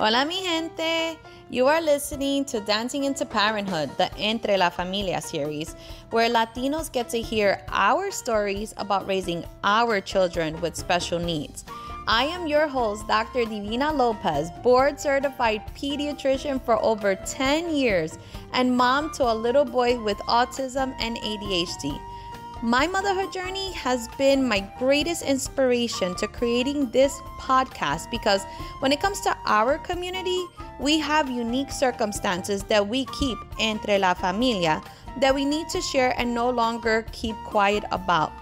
Hola mi gente! You are listening to Dancing into Parenthood, the Entre la Familia series, where Latinos get to hear our stories about raising our children with special needs. I am your host, Dr. Divina Lopez, board-certified pediatrician for over 10 years and mom to a little boy with autism and ADHD. My motherhood journey has been my greatest inspiration to creating this podcast because when it comes to our community, we have unique circumstances that we keep entre la familia that we need to share and no longer keep quiet about.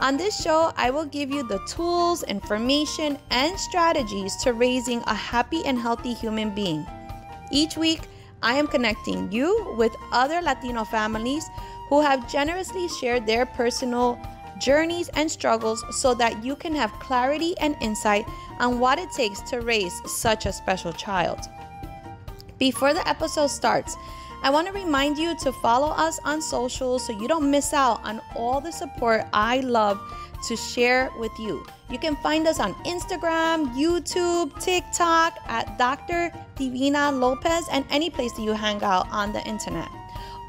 On this show, I will give you the tools, information, and strategies to raising a happy and healthy human being. Each week, I am connecting you with other Latino families who have generously shared their personal journeys and struggles so that you can have clarity and insight on what it takes to raise such a special child. Before the episode starts, I want to remind you to follow us on social so you don't miss out on all the support I love to share with you. You can find us on Instagram, YouTube, TikTok at Dr. Divina Lopez and any place that you hang out on the internet.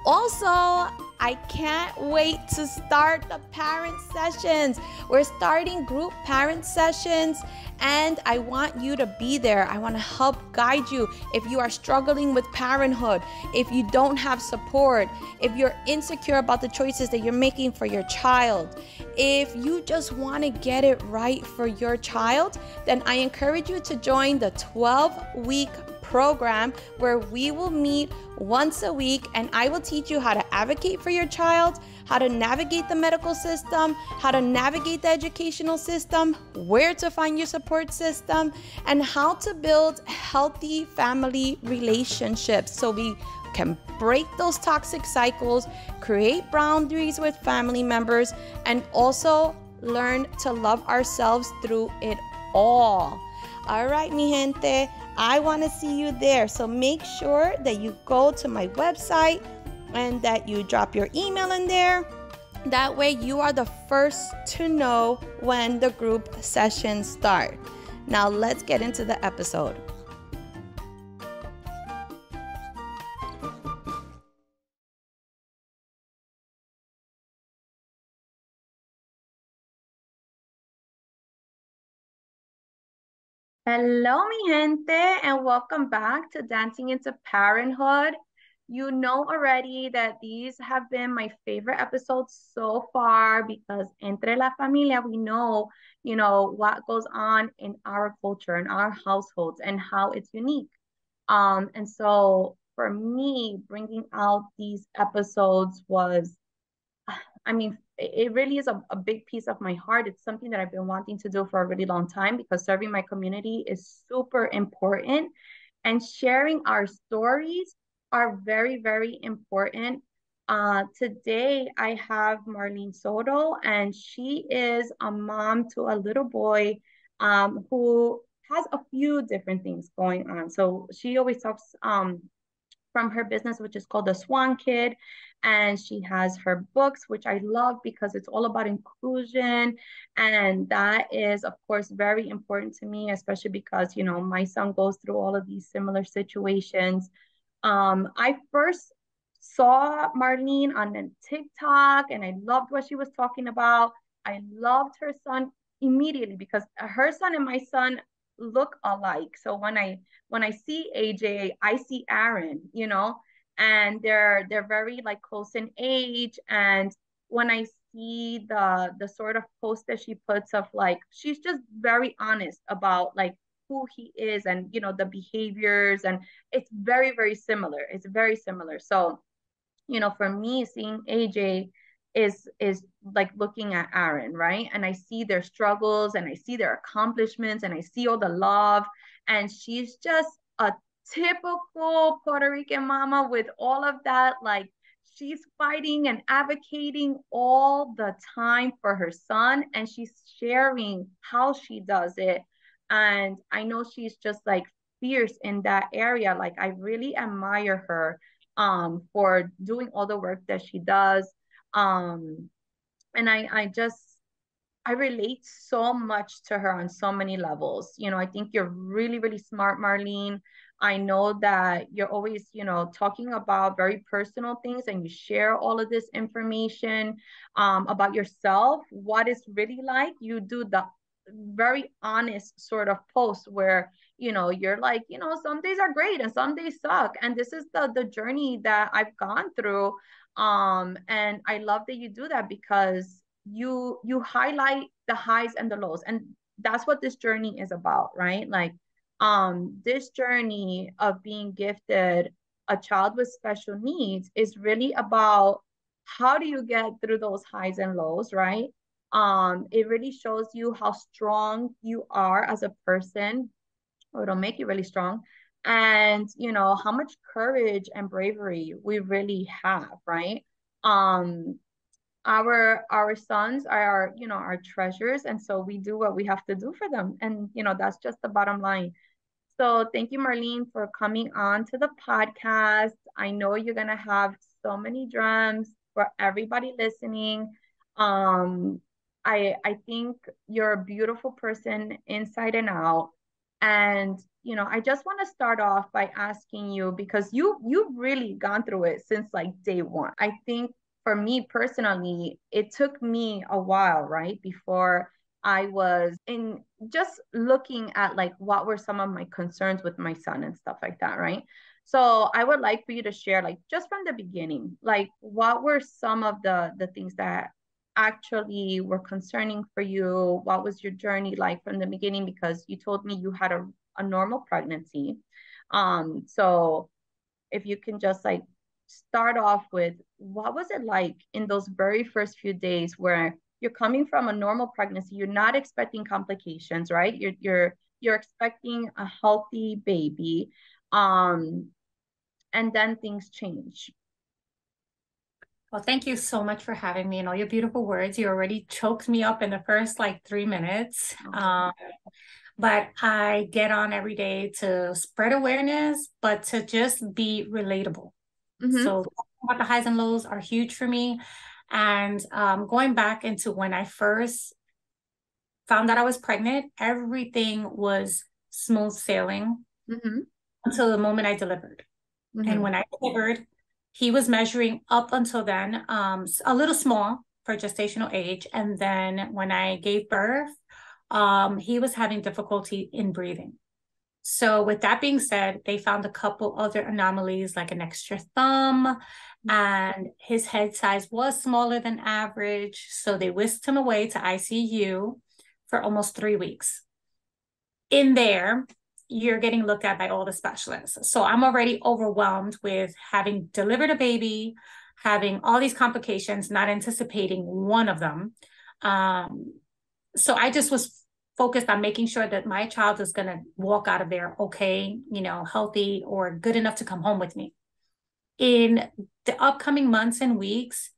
Also, I can't wait to start the parent sessions. We're starting group parent sessions and I want you to be there. I want to help guide you if you are struggling with parenthood, if you don't have support, if you're insecure about the choices that you're making for your child, if you just want to get it right for your child, then I encourage you to join the 12-week program where we will meet once a week and I will teach you how to advocate for your child, how to navigate the medical system, how to navigate the educational system, where to find your support system, and how to build healthy family relationships so we can break those toxic cycles, create boundaries with family members, and also learn to love ourselves through it all. All right, mi gente, I want to see you there. So make sure that you go to my website and that you drop your email in there. That way you are the first to know when the group sessions start. Now let's get into the episode. Hello, mi gente, and welcome back to Dancing into Parenthood. You know already that these have been my favorite episodes so far because entre la familia, we know, what goes on in our culture, in our households, and how it's unique. And so for me, bringing out these episodes was, it really is a big piece of my heart. It's something that I've been wanting to do for a really long time because serving my community is super important. And sharing our stories are very, very important. Today, I have Marlene Soto, and she is a mom to a little boy who has a few different things going on. So she always talks from her business, which is called The Swan Kid. And she has her books, which I love because it's all about inclusion. And that is, of course, very important to me, especially because, my son goes through all of these similar situations. I first saw Marlene on TikTok and I loved what she was talking about. I loved her son immediately because her son and my son look alike. So when I see AJ, I see Aaron, and they're very like close in age. And when I see the sort of post that she puts of like, she's just very honest about like who he is and, the behaviors, and it's very, very similar. It's very similar. So, for me, seeing AJ is like looking at Aaron, right? And I see their struggles and I see their accomplishments and I see all the love. And she's just a typical Puerto Rican mama with all of that. Like, she's fighting and advocating all the time for her son, and she's sharing how she does it. And I know she's just like fierce in that area. Like, I really admire her for doing all the work that she does. And I just I relate so much to her on so many levels. You know, I think you're really, really smart, Marlene. I know that you're always, you know, talking about very personal things, and you share all of this information about yourself, what it's really like. You do the very honest sort of post where, you know, you're like, you know, some days are great and some days suck. And this is the journey that I've gone through. And I love that you do that, because you highlight the highs and the lows. And that's what this journey is about, right? Like, this journey of being gifted a child with special needs is really about how do you get through those highs and lows, right? It really shows you how strong you are as a person, or it'll make you really strong. And, you know, how much courage and bravery we really have, right? Our sons are, you know, our treasures. And so we do what we have to do for them. And, you know, that's just the bottom line. So thank you, Marlene, for coming on to the podcast. I know you're going to have so many gems for everybody listening. I think you're a beautiful person inside and out. And, you know, I just want to start off by asking you, because you've really gone through it since like day one. I think for me personally, it took me a while, right? Before I was in just looking at like, what were some of my concerns with my son and stuff like that, right? So I would like for you to share, like, just from the beginning, like, what were some of the things that actually were concerning for you? What was your journey like from the beginning? Because you told me you had a normal pregnancy. So if you can just like start off with, what was it like in those very first few days where you're coming from a normal pregnancy, you're not expecting complications, right? You're expecting a healthy baby. And then things change. Well, thank you so much for having me and all your beautiful words. You already choked me up in the first like 3 minutes. But I get on every day to spread awareness, but to just be relatable. Mm-hmm. So the highs and lows are huge for me. And going back into when I first found out I was pregnant, everything was smooth sailing mm-hmm. until the moment I delivered. Mm-hmm. And when I delivered, he was measuring up until then, a little small for gestational age. And then when I gave birth, he was having difficulty in breathing. So with that being said, they found a couple other anomalies, like an extra thumb, and his head size was smaller than average. So they whisked him away to ICU for almost 3 weeks. In there, you're getting looked at by all the specialists. So I'm already overwhelmed with having delivered a baby, having all these complications, not anticipating one of them. So I just was focused on making sure that my child is going to walk out of there okay, you know, healthy or good enough to come home with me. In the upcoming months and weeks,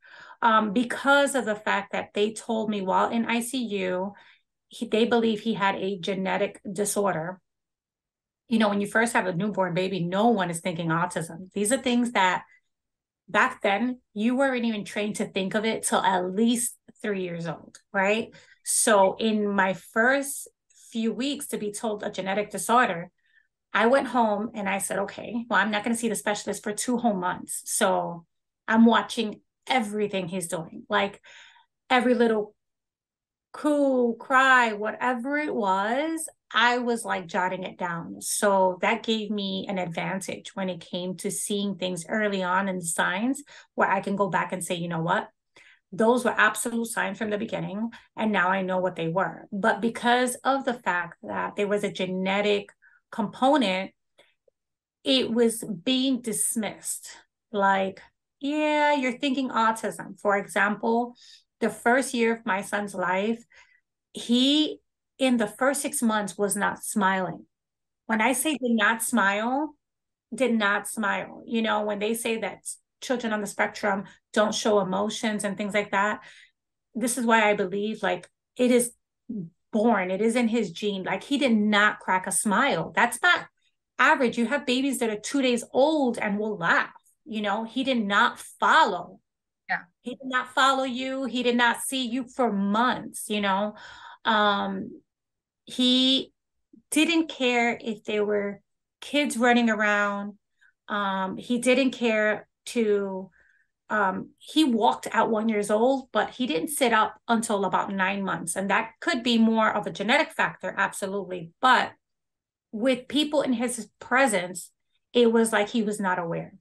because of the fact that they told me while in ICU, they believe he had a genetic disorder. You know, when you first have a newborn baby, no one is thinking autism. These are things that back then you weren't even trained to think of it till at least 3 years old, right? So in my first few weeks to be told a genetic disorder, I went home and I said, okay, well, I'm not going to see the specialist for 2 whole months. So I'm watching everything he's doing, like every little coo, cry, whatever it was, I was like jotting it down. So that gave me an advantage when it came to seeing things early on in the signs, where I can go back and say, you know what, those were absolute signs from the beginning. And now I know what they were. But because of the fact that there was a genetic component, it was being dismissed. Like, yeah, you're thinking autism. For example, the first year of my son's life, he, in the first 6 months, was not smiling. When I say did not smile, you know, when they say that children on the spectrum don't show emotions and things like that, this is why I believe, like, it is born, it is in his gene. Like, he did not crack a smile. That's not average. You have babies that are 2 days old and will laugh, you know. He did not follow Yeah. He did not follow you. He did not see you for months, you know. He didn't care if there were kids running around. He didn't care to, he walked out 1 year old, but he didn't sit up until about 9 months. And that could be more of a genetic factor. Absolutely. But with people in his presence, it was like, he was not aware.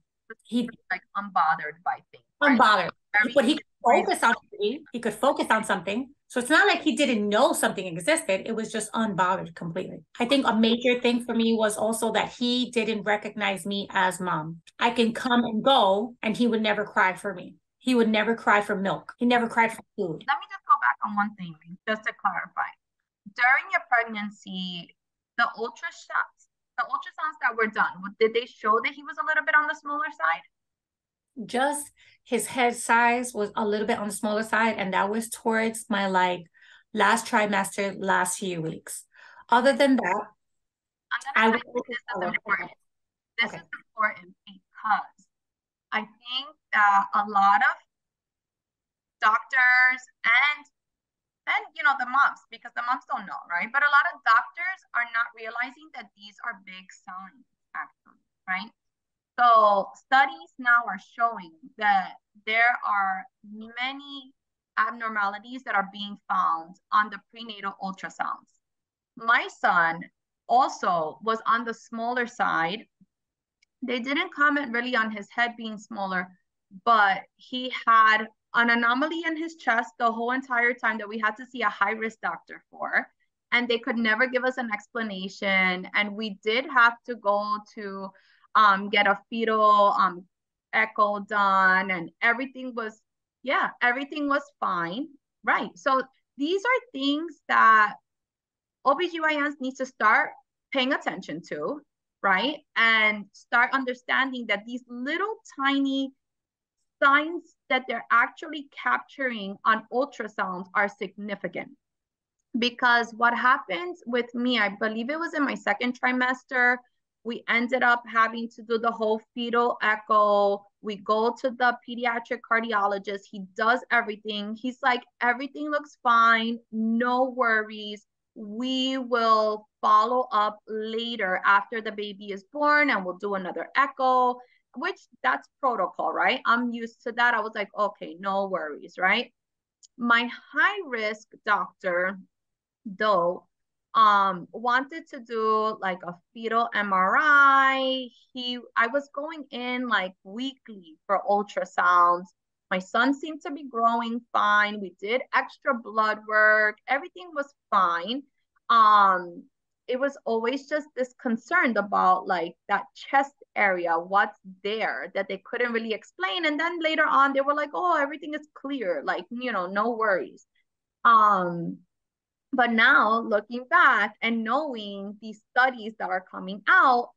He was like unbothered by things. Right? Unbothered. But he could focus on something. He could focus on something. So it's not like he didn't know something existed. It was just unbothered completely. I think a major thing for me was also that he didn't recognize me as mom. I can come and go, and he would never cry for me. He would never cry for milk. He never cried for food. Let me just go back on one thing, just to clarify. During your pregnancy, the ultrasounds that were done, did they show that he was a little bit on the smaller side? Just his head size was a little bit on the smaller side, and that was towards my last trimester, last few weeks. Other than that, I'm gonna say this is important because I think that a lot of doctors and you know the moms, because the moms don't know, right? But a lot of doctors are not realizing that these are big signs, actually, right? So studies now are showing that there are many abnormalities that are being found on the prenatal ultrasounds. My son also was on the smaller side. They didn't comment really on his head being smaller, but he had an anomaly in his chest the whole entire time that we had to see a high-risk doctor for, and they could never give us an explanation. And we did have to go to get a fetal echo done, and everything was fine, right? So these are things that OBGYNs need to start paying attention to, right? And start understanding that these little tiny signs that they're actually capturing on ultrasounds are significant. Because what happens with me, I believe it was in my second trimester, we ended up having to do the whole fetal echo. We go to the pediatric cardiologist. He does everything. He's like, everything looks fine. No worries. We will follow up later after the baby is born, and we'll do another echo, which that's protocol, right? I'm used to that. I was like, okay, no worries, right? My high-risk doctor, though, wanted to do like a fetal MRI. I was going in like weekly for ultrasounds. My son seemed to be growing fine. We did extra blood work. Everything was fine. It was always just this concern about like that chest area, what's there that they couldn't really explain. And then later on, they were like, oh, everything is clear. Like, you know, no worries. But now looking back and knowing these studies that are coming out,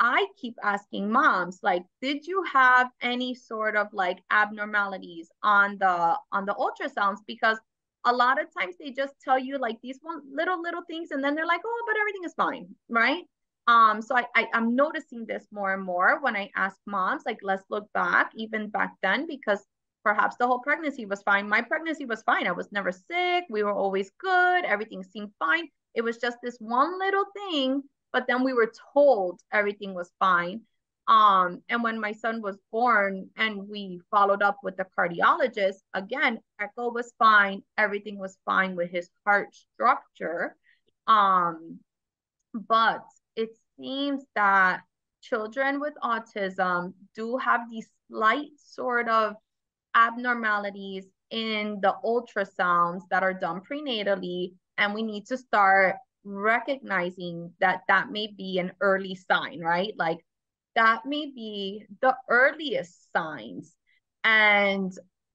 I keep asking moms, like, did you have any sort of like abnormalities on the ultrasounds? Because a lot of times they just tell you like these little things, and then they're like, oh, but everything is fine, right? So I'm noticing this more and more when I ask moms, like, let's look back, even back then, because perhaps the whole pregnancy was fine. My pregnancy was fine. I was never sick. We were always good. Everything seemed fine. It was just this one little thing, but then we were told everything was fine. And when my son was born and we followed up with the cardiologist, again, echo was fine. Everything was fine with his heart structure. But it seems that children with autism do have these slight sort of abnormalities in the ultrasounds that are done prenatally, and we need to start recognizing that that may be an early sign, right? Like that may be the earliest signs, and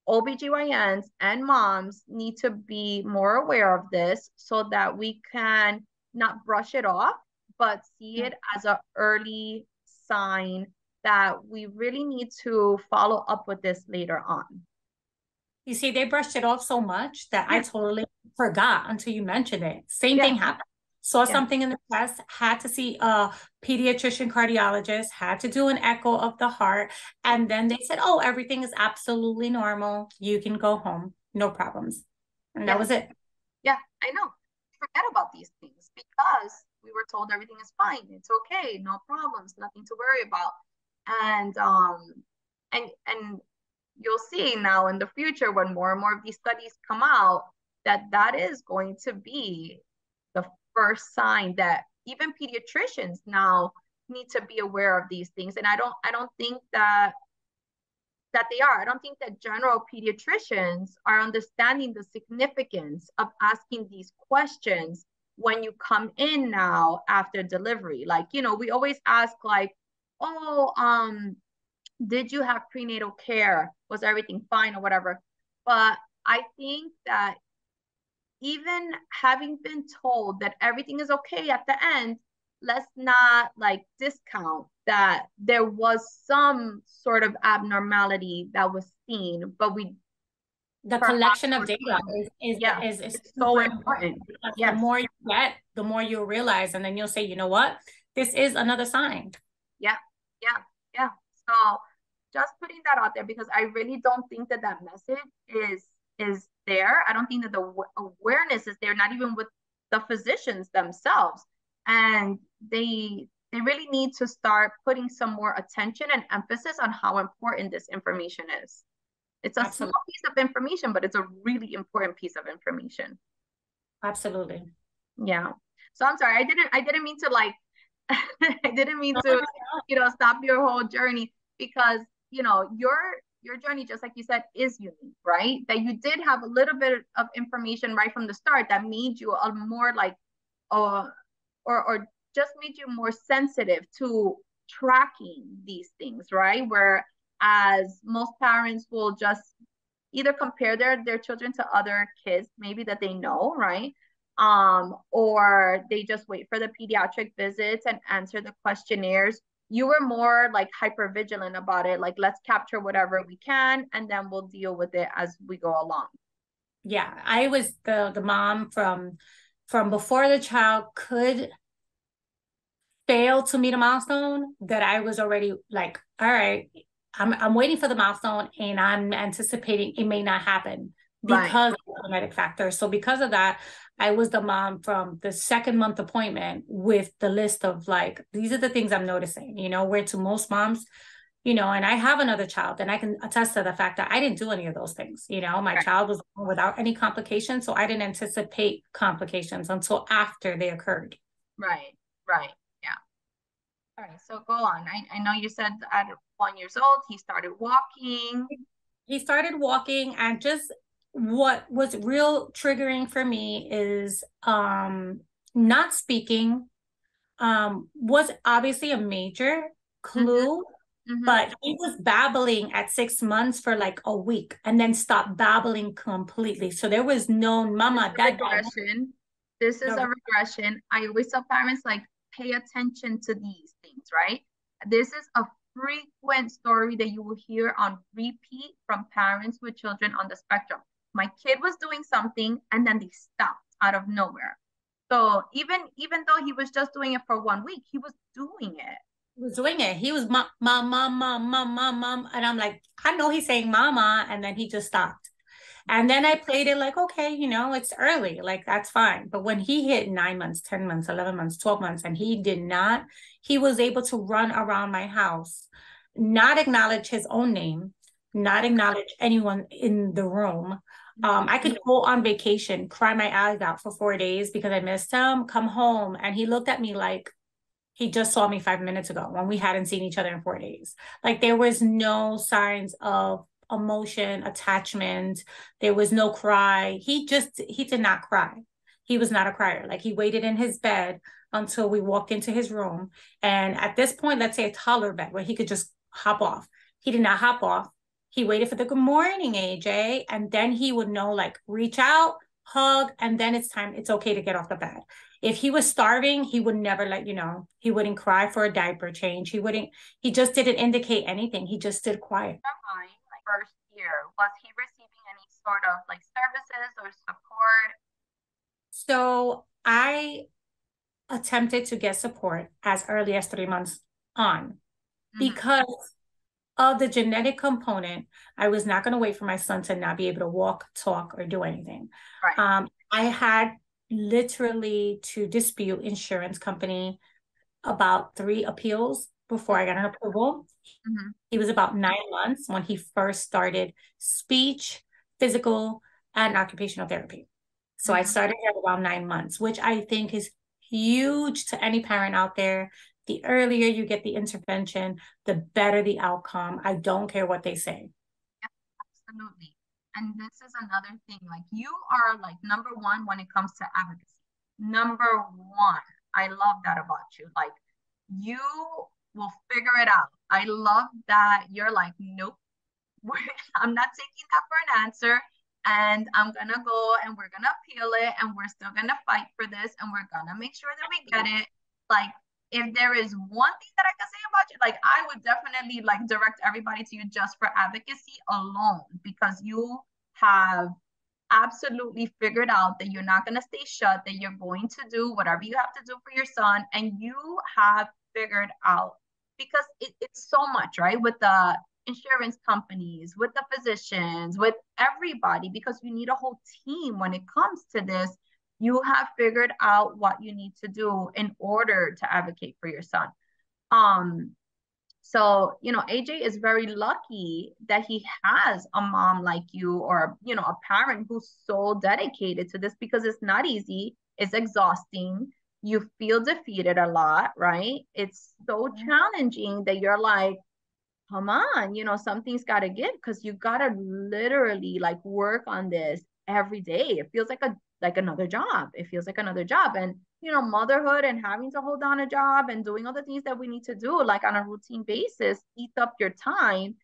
OBGYNs and moms need to be more aware of this so that we can not brush it off, but see it as an early sign that we really need to follow up with this later on. You see, they brushed it off so much that I totally forgot until you mentioned it. Same thing happened. saw something in the chest, had to see a pediatrician cardiologist, had to do an echo of the heart. And then they said, oh, everything is absolutely normal. You can go home. No problems. And that was it. Yeah, I know. Forget about these things because we were told everything is fine. It's okay. No problems. Nothing to worry about. And you'll see now in the future when more and more of these studies come out that that is going to be the first sign that even pediatricians now need to be aware of these things. And I don't think that they are. I don't think that general pediatricians are understanding the significance of asking these questions when you come in now after delivery. Like, you know, we always ask like, oh, did you have prenatal care? Was everything fine or whatever? But I think that even having been told that everything is okay at the end, let's not like discount that there was some sort of abnormality that was seen, but the collection of data is so important. The more you get, the more you'll realize, and then you'll say, you know what, this is another sign. Yeah. So just putting that out there because I really don't think that message is there. I don't think that the awareness is there, not even with the physicians themselves. And they really need to start putting some more attention and emphasis on how important this information is. It's a small piece of information, but it's a really important piece of information. Absolutely. Yeah. So I'm sorry. I didn't mean to like, I didn't mean to, you know, stop your whole journey because, you know, your journey, just like you said, is unique, right? That you did have a little bit of information right from the start that made you a more like, or just made you more sensitive to tracking these things, right? Whereas most parents will just either compare their children to other kids, maybe that they know, right? Or they just wait for the pediatric visits and answer the questionnaires. You were more like hyper vigilant about it. Like, let's capture whatever we can, and then we'll deal with it as we go along. Yeah, I was the mom from before the child could fail to meet a milestone that I was already like, all right, I'm waiting for the milestone, and I'm anticipating it may not happen because of the genetic factor. So because of that, I was the mom from the second month appointment with the list of like, these are the things I'm noticing, you know, where to most moms, you know, and I have another child and I can attest to the fact that I didn't do any of those things. You know, my child was born without any complications. So I didn't anticipate complications until after they occurred. Right. Yeah. All right. So go on. I know you said at 1 year old, he started walking. And just what was real triggering for me is not speaking was obviously a major clue, but he was babbling at 6 months for like a week and then stopped babbling completely. So there was no mama, dad. This is a regression. I always tell parents like, pay attention to these things, right? This is a frequent story that you will hear on repeat from parents with children on the spectrum. My kid was doing something and then they stopped out of nowhere. So even though he was just doing it for 1 week, he was doing it. He was mom, mom, mom, mom, mom, mom. And I'm like, I know he's saying mama. And then he just stopped. And then I played it like, okay, you know, it's early, like that's fine. But when he hit 9 months, 10 months, 11 months, 12 months, and he did not, he was able to run around my house, not acknowledge his own name, not acknowledge anyone in the room. I could go on vacation, cry my eyes out for 4 days because I missed him, come home. And he looked at me like he just saw me 5 minutes ago when we hadn't seen each other in 4 days. Like there was no signs of emotion, attachment. There was no cry. He did not cry. He was not a crier. Like he waited in his bed until we walked into his room. And at this point, let's say a toddler bed where he could just hop off. He did not hop off. He waited for the good morning, AJ. And then he would know, like, reach out, hug, and then it's time. It's okay to get off the bed. If he was starving, he would never let you know. He wouldn't cry for a diaper change. He just didn't indicate anything. He just stood quiet. First year, was he receiving any sort of like services or support? So I attempted to get support as early as 3 months on. Because of the genetic component, I was not going to wait for my son to not be able to walk, talk, or do anything. Right. I had literally to dispute insurance company about 3 appeals before I got an approval. Mm-hmm. He was about 9 months when he first started speech, physical, and occupational therapy. So I started at around 9 months, which I think is huge to any parent out there. The earlier you get the intervention, the better the outcome. I don't care what they say. Absolutely. And this is another thing, like you are like number one when it comes to advocacy. Number one. I love that about you. Like you will figure it out. I love that you're like, nope, I'm not taking that for an answer. And I'm going to go and we're going to appeal it. And we're still going to fight for this. And we're going to make sure that we get it. Like, if there is one thing that I can say about you, like I would definitely like direct everybody to you just for advocacy alone, because you have absolutely figured out that you're not going to stay shut, that you're going to do whatever you have to do for your son. And you have figured out, because it's so much, right? With the insurance companies, with the physicians, with everybody, because you need a whole team when it comes to this. You have figured out what you need to do in order to advocate for your son. So, you know, AJ is very lucky that he has a mom like you, or, you know, a parent who's so dedicated to this, because it's not easy. It's exhausting. You feel defeated a lot, right? It's so challenging that you're like, come on, you know, something's got to give, because you got to literally like work on this every day. It feels like another job. It feels like another job. And, you know, motherhood and having to hold down a job and doing all the things that we need to do, like on a routine basis, eats up your time,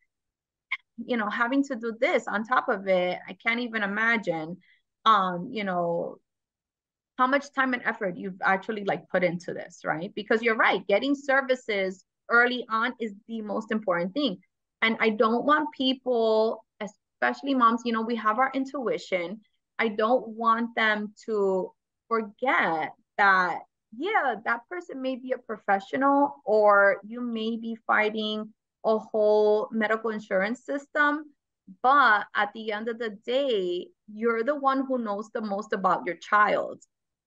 you know, having to do this on top of it. I can't even imagine, you know, how much time and effort you've actually like put into this, right? Because you're right. Getting services early on is the most important thing. And I don't want people, especially moms, you know, we have our intuition. I don't want them to forget that, yeah, that person may be a professional, or you may be fighting a whole medical insurance system, but at the end of the day, you're the one who knows the most about your child,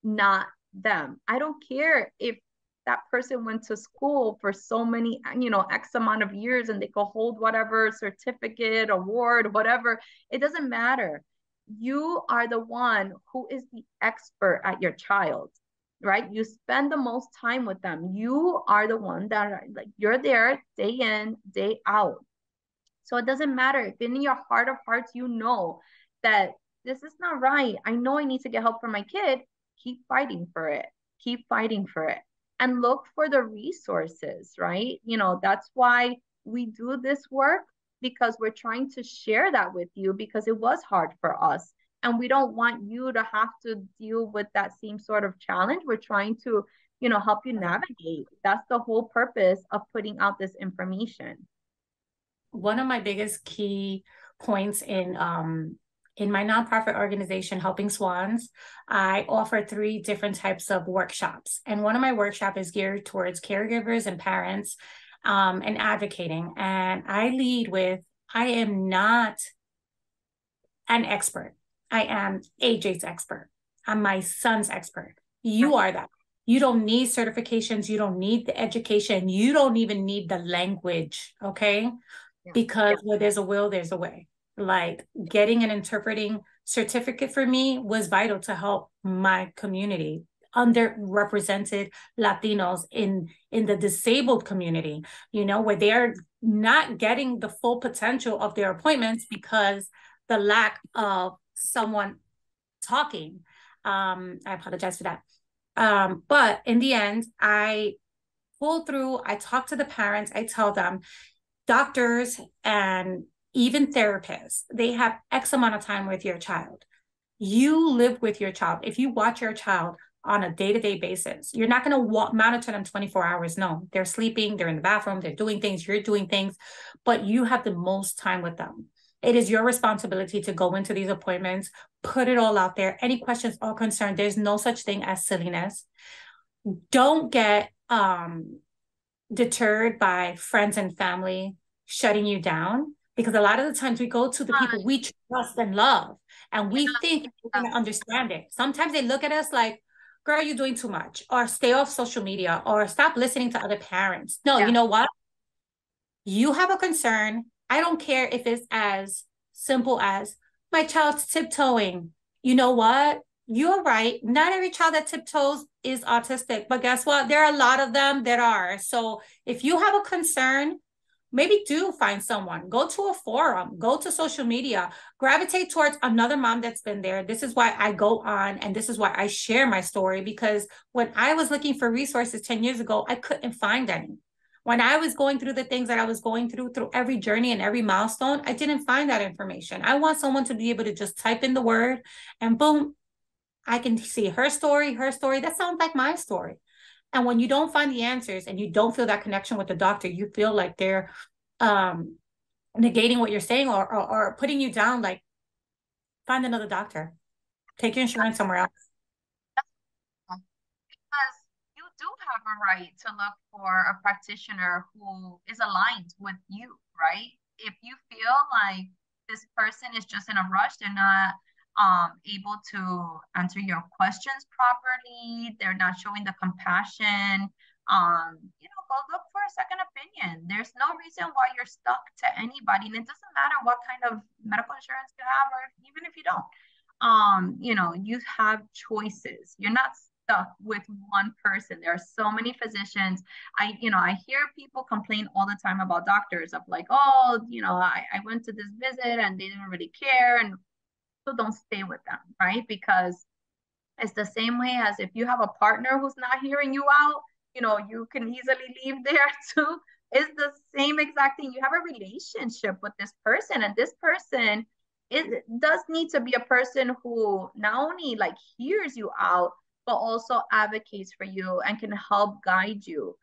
not them. I don't care if that person went to school for so many, you know, X amount of years and they could hold whatever certificate, award, whatever. It doesn't matter. You are the one who is the expert at your child, right? You spend the most time with them. You are the one that are, like, you're there day in, day out. So it doesn't matter if in your heart of hearts, you know that this is not right. I know I need to get help for my kid. Keep fighting for it. Keep fighting for it. And look for the resources, right? You know, that's why we do this work, because we're trying to share that with you, because it was hard for us. And we don't want you to have to deal with that same sort of challenge. We're trying to, you know, help you navigate. That's the whole purpose of putting out this information. One of my biggest key points in my nonprofit organization, Helping Swans, I offer 3 different types of workshops. And one of my workshops is geared towards caregivers and parents, and advocating. And I lead with, I am not an expert. I am AJ's expert. I'm my son's expert. You are that. You don't need certifications. You don't need the education. You don't even need the language. Okay. Yeah. Because where there's a will, there's a way. Like getting an interpreting certificate for me was vital to help my community, underrepresented Latinos in the disabled community, you know, where they're not getting the full potential of their appointments because the lack of someone talking. I apologize for that. But in the end, I pull through, I talk to the parents, I tell them doctors and even therapists, they have X amount of time with your child. You live with your child. If you watch your child on a day-to-day basis, you're not going to monitor them 24 hours. No, they're sleeping, they're in the bathroom, they're doing things, you're doing things, but you have the most time with them. It is your responsibility to go into these appointments, put it all out there. Any questions or concern, there's no such thing as silliness. Don't get deterred by friends and family shutting you down, because a lot of the times we go to the people we trust and love, and we think we're going to understand it. Sometimes they look at us like, girl, you're doing too much, or stay off social media, or stop listening to other parents. No, you know what? You have a concern. I don't care if it's as simple as my child's tiptoeing. You know what? You're right. Not every child that tiptoes is autistic, but guess what? There are a lot of them that are. So if you have a concern, maybe do find someone, go to a forum, go to social media, gravitate towards another mom that's been there. This is why I go on, and this is why I share my story, because when I was looking for resources 10 years ago, I couldn't find any. When I was going through the things that I was going through every journey and every milestone, I didn't find that information. I want someone to be able to just type in the word and boom, I can see her story. That sounds like my story. And when you don't find the answers and you don't feel that connection with the doctor, you feel like they're negating what you're saying or putting you down. Like, find another doctor, take your insurance somewhere else. Because you do have a right to look for a practitioner who is aligned with you, right? If you feel like this person is just in a rush, they're not able to answer your questions properly, they're not showing the compassion, you know, go look for a second opinion. There's no reason why you're stuck to anybody, and it doesn't matter what kind of medical insurance you have, or even if you don't, you know, you have choices. You're not stuck with one person. There are so many physicians. I hear people complain all the time about doctors of like, oh, you know, I went to this visit and they didn't really care, and so don't stay with them, right? Because it's the same way as if you have a partner who's not hearing you out, you know, you can easily leave there too. It's the same exact thing. You have a relationship with this person, and this person does need to be a person who not only like hears you out, but also advocates for you and can help guide you,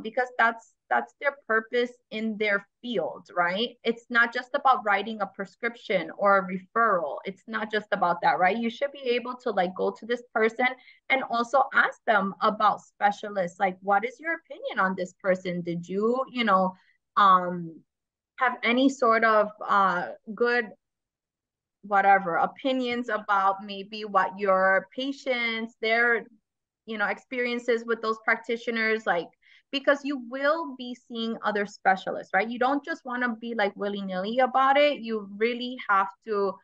because that's their purpose in their field, right? It's not just about writing a prescription or a referral. It's not just about that, right? You should be able to like go to this person and also ask them about specialists. Like, what is your opinion on this person? Did you, you know, have any sort of good, whatever, opinions about maybe what your patients, their, you know, experiences with those practitioners, like, because you will be seeing other specialists, right? You don't just want to be like willy-nilly about it. You really have to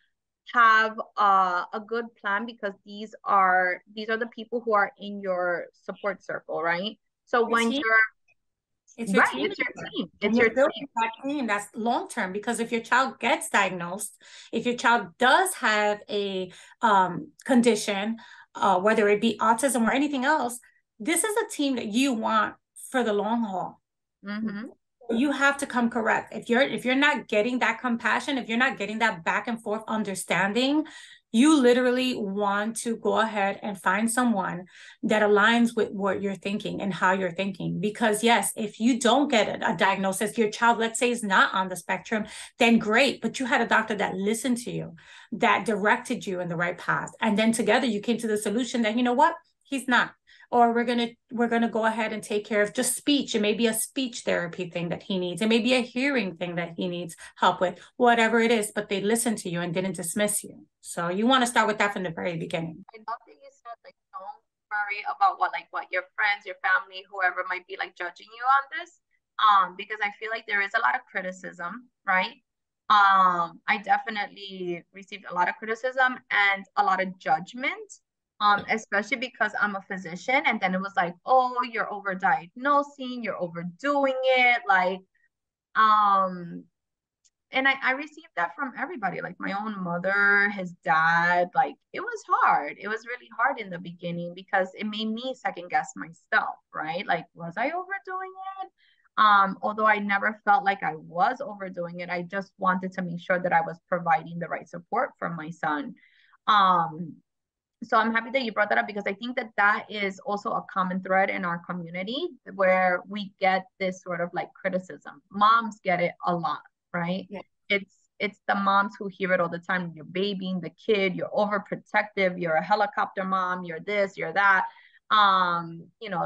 have a good plan, because these are the people who are in your support circle, right? So when you're, it's your team. It's your team. It's your team. That's long-term, because if your child gets diagnosed, if your child does have a condition, whether it be autism or anything else, this is a team that you want for the long haul. Mm-hmm. You have to come correct. If you're not getting that compassion, if you're not getting that back and forth understanding, you literally want to go ahead and find someone that aligns with what you're thinking and how you're thinking. Because yes, if you don't get a diagnosis, your child, let's say, is not on the spectrum, then great. But you had a doctor that listened to you, that directed you in the right path. And then together you came to the solution that, you know what, he's not. Or we're gonna go ahead and take care of just speech. It may be a speech therapy thing that he needs. It may be a hearing thing that he needs help with, whatever it is, but they listened to you and didn't dismiss you. So you want to start with that from the very beginning. I love that you said, like, don't worry about what your friends, your family, whoever might be like judging you on this. Because I feel like there is a lot of criticism, right? I definitely received a lot of criticism and a lot of judgment. Especially because I'm a physician, and then it was like, oh, you're overdiagnosing, you're overdoing it, like, and I received that from everybody, like my own mother, his dad. Like, it was hard. It was really hard in the beginning, because it made me second guess myself, right? Like, was I overdoing it? Although I never felt like I was overdoing it, I just wanted to make sure that I was providing the right support for my son. So I'm happy that you brought that up, because I think that that is also a common thread in our community, where we get this sort of like criticism. Moms get it a lot, right? Yeah. It's the moms who hear it all the time. You're babying the kid, you're overprotective, you're a helicopter mom, you're this, you're that.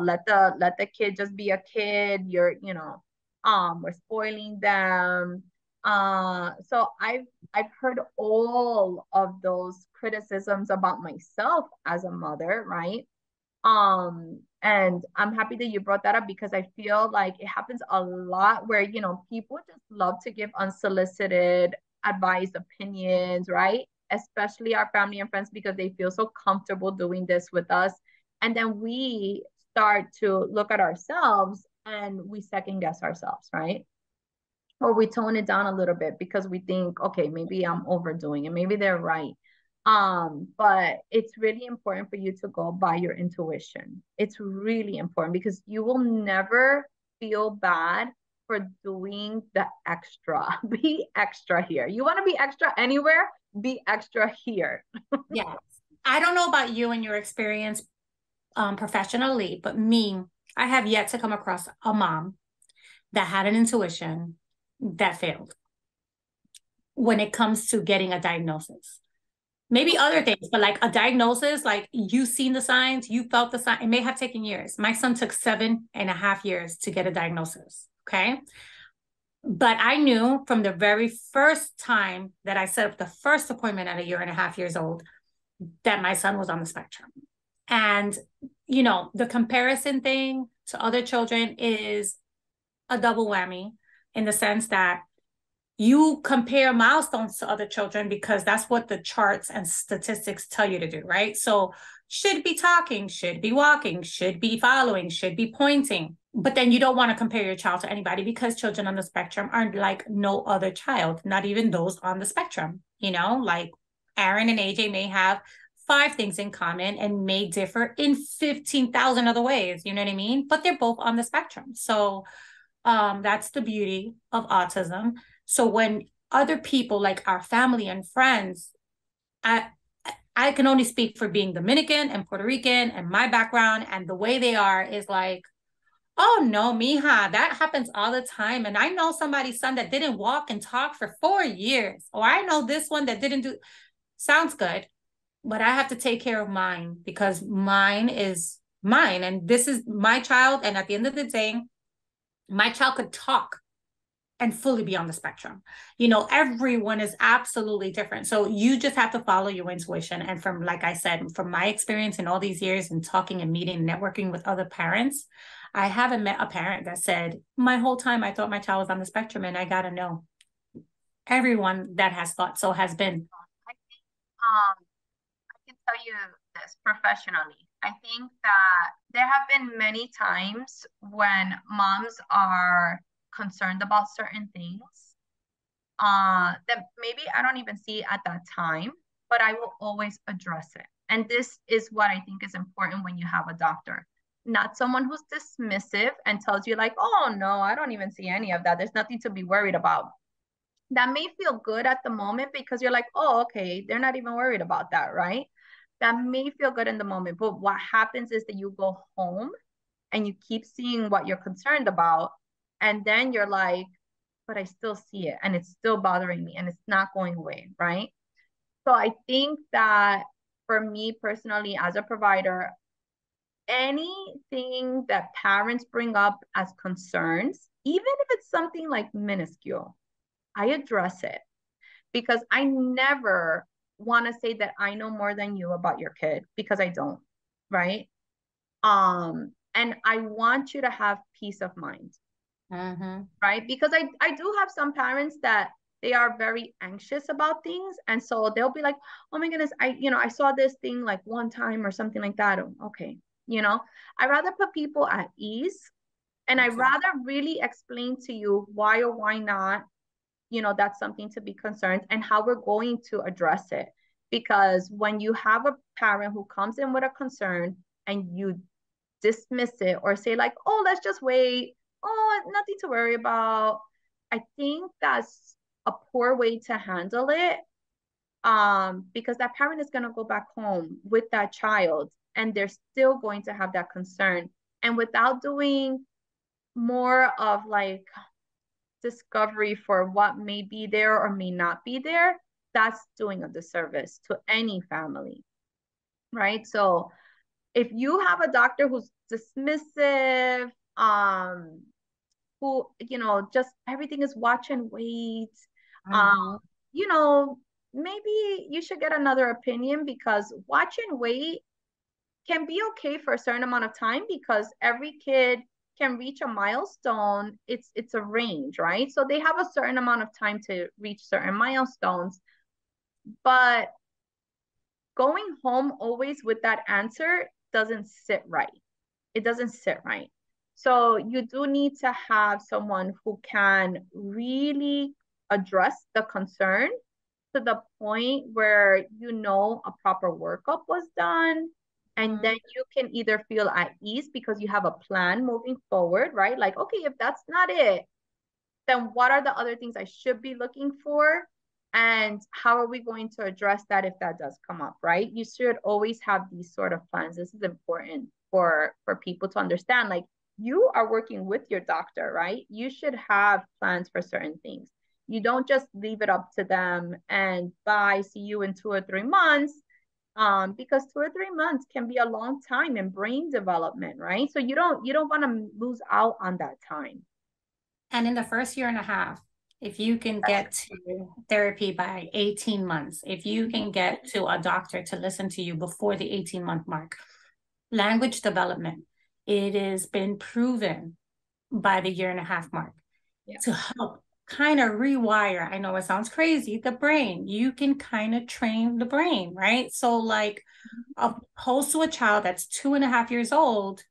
let the kid just be a kid. You're, we're spoiling them. So I've heard all of those criticisms about myself as a mother, right? And I'm happy that you brought that up, because I feel like it happens a lot where, people just love to give unsolicited advice, opinions, right? Especially our family and friends, because they feel so comfortable doing this with us. And then we start to look at ourselves and we second guess ourselves, right? Or we tone it down a little bit because we think, okay, maybe I'm overdoing it. Maybe they're right. But it's really important for you to go by your intuition. It's really important, because you will never feel bad for doing the extra. Be extra here. You want to be extra anywhere, be extra here. Yes. I don't know about you and your experience professionally, but me, I have yet to come across a mom that had an intuition that failed when it comes to getting a diagnosis. Maybe other things, but like a diagnosis, like you've seen the signs, you felt the sign. It may have taken years. My son took 7.5 years to get a diagnosis. Okay. But I knew from the very first time that I set up the first appointment at 1.5 years old, that my son was on the spectrum. And, the comparison thing to other children is a double whammy, in the sense that you compare milestones to other children because that's what the charts and statistics tell you to do, right? So should be talking, should be walking, should be following, should be pointing. But then you don't want to compare your child to anybody, because children on the spectrum are like no other child, not even those on the spectrum. Like Aaron and AJ may have 5 things in common and may differ in 15,000 other ways, you know what I mean? But they're both on the spectrum. So that's the beauty of autism. So when other people, like our family and friends, I can only speak for being Dominican and Puerto Rican and my background, and the way they are is like, oh no, mija, that happens all the time. And I know somebody's son that didn't walk and talk for 4 years, or I know this one that didn't do, sounds good, but I have to take care of mine because mine is mine. And this is my child. And at the end of the day, my child could talk and fully be on the spectrum. Everyone is absolutely different. So you just have to follow your intuition. And from, like I said, from my experience in all these years and talking and meeting and networking with other parents, I haven't met a parent that said, my whole time I thought my child was on the spectrum and I got to know. Everyone that has thought so has been. I think I can tell you this professionally. I think that there have been many times when moms are concerned about certain things that maybe I don't even see at that time, but I will always address it. And this is what I think is important when you have a doctor, not someone who's dismissive and tells you like, oh no, I don't even see any of that. There's nothing to be worried about. That may feel good at the moment because you're like, oh, okay, they're not even worried about that, right? That may feel good in the moment, but what happens is that you go home and you keep seeing what you're concerned about. And then you're like, but I still see it and it's still bothering me and it's not going away, right? So I think that for me personally, as a provider, anything that parents bring up as concerns, even if it's something like minuscule, I address it, because I never want to say that I know more than you about your kid, because I don't, right? And I want you to have peace of mind. Right? Because I do have some parents that they are very anxious about things. And so they'll be like, oh my goodness, I saw this thing like one time or something like that. Okay. I rather put people at ease, and I rather really explain to you why or why not, that's something to be concerned and how we're going to address it. Because when you have a parent who comes in with a concern and you dismiss it or say like, oh, let's just wait. Oh, nothing to worry about. I think that's a poor way to handle it, because that parent is going to go back home with that child and they're still going to have that concern. And without doing more of like discovery for what may be there or may not be there, that's doing a disservice to any family, right? So If you have a doctor who's dismissive, who, you know, just everything is watch and wait, you know, maybe you should get another opinion, because watch and wait can be okay for a certain amount of time, because every kid can reach a milestone. It's a range, right? So they have a certain amount of time to reach certain milestones. But going home always with that answer doesn't sit right. It doesn't sit right. So you do need to have someone who can really address the concern to the point where, you know, a proper workup was done. And then you can either feel at ease because you have a plan moving forward, right? Like, okay, if that's not it, then what are the other things I should be looking for? And how are we going to address that if that does come up, right? You should always have these sort of plans. This is important for people to understand. Like, you are working with your doctor, right? You should have plans for certain things. You don't just leave it up to them and bye, see you in 2 or 3 months. Because 2 or 3 months can be a long time in brain development, right? So you don't want to lose out on that time. And in the first year and a half, if you can get to therapy by 18 months, if you can get to a doctor to listen to you before the 18-month mark, language development, it has been proven by the year-and-a-half mark to help kind of rewire, I know it sounds crazy, the brain. You can kind of train the brain, right? So like opposed to a child that's 2.5 years old,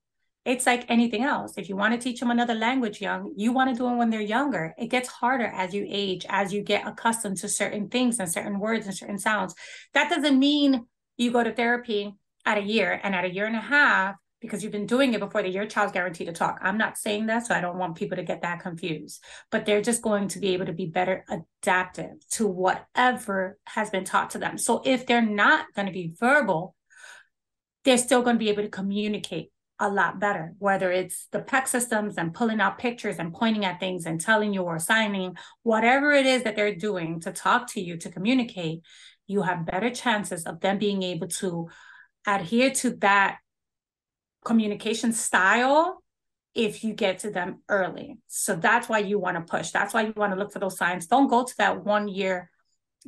it's like anything else. If you want to teach them another language young, you want to do it when they're younger. It gets harder as you age, as you get accustomed to certain things and certain words and certain sounds. That doesn't mean you go to therapy at a year and at a year and a half, because you've been doing it before the year, child's guaranteed to talk. I'm not saying that, so I don't want people to get that confused, but they're just going to be able to be better adaptive to whatever has been taught to them. So if they're not going to be verbal, they're still going to be able to communicate a lot better, whether it's the PEC systems and pulling out pictures and pointing at things and telling you or signing, whatever it is that they're doing to talk to you, to communicate, you have better chances of them being able to adhere to that communication style if you get to them early. So that's why you want to push. That's why you want to look for those signs. Don't go to that 1-year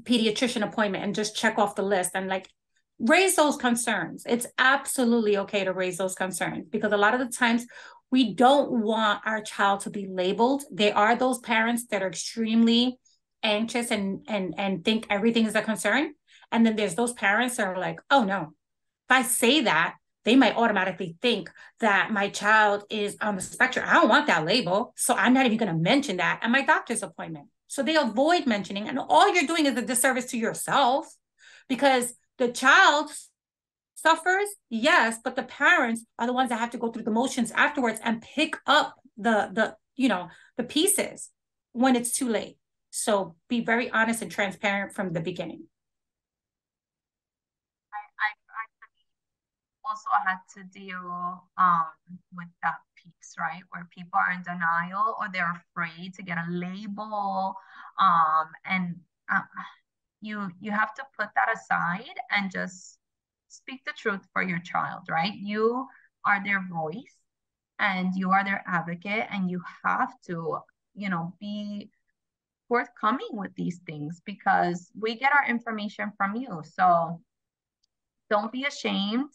pediatrician appointment and just check off the list and like raise those concerns. It's absolutely okay to raise those concerns, because a lot of the times we don't want our child to be labeled. They are those parents that are extremely anxious and think everything is a concern. And then there's those parents that are like, oh no, if I say that, they might automatically think that my child is on the spectrum. I don't want that label, so I'm not even going to mention that at my doctor's appointment. So they avoid mentioning, and all you're doing is a disservice to yourself, because the child suffers, yes, but the parents are the ones that have to go through the motions afterwards and pick up the pieces when it's too late. So be very honest and transparent from the beginning. Also had to deal with that piece, right? Where people are in denial or they're afraid to get a label. You have to put that aside and just speak the truth for your child, right? You are their voice and you are their advocate, and you have to, you know, be forthcoming with these things, because we get our information from you. So don't be ashamed.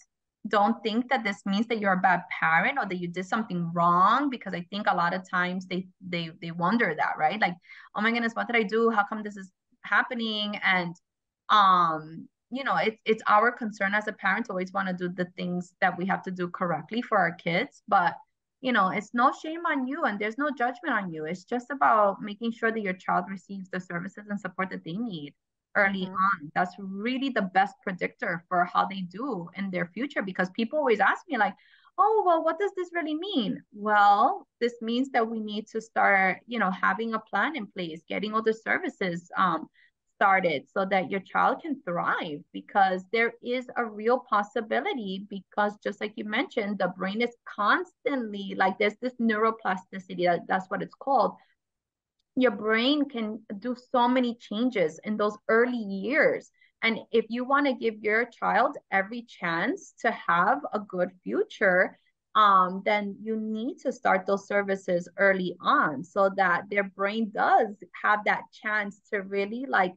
Don't think that this means that you're a bad parent or that you did something wrong, because I think a lot of times they wonder that, right? Like, oh my goodness, what did I do? How come this is happening? And, you know, it's our concern as a parent to always want to do the things that we have to do correctly for our kids. But, you know, it's no shame on you and there's no judgment on you. It's just about making sure that your child receives the services and support that they need early on. That's really the best predictor for how they do in their future, because people always ask me like, oh, well, what does this really mean? Well, this means that we need to start, you know, having a plan in place, getting all the services started so that your child can thrive, because there is a real possibility, because just like you mentioned, the brain is constantly like, there's this neuroplasticity, that's what it's called. Your brain can do so many changes in those early years And if you want to give your child every chance to have a good future, then you need to start those services early on so that their brain does have that chance to really like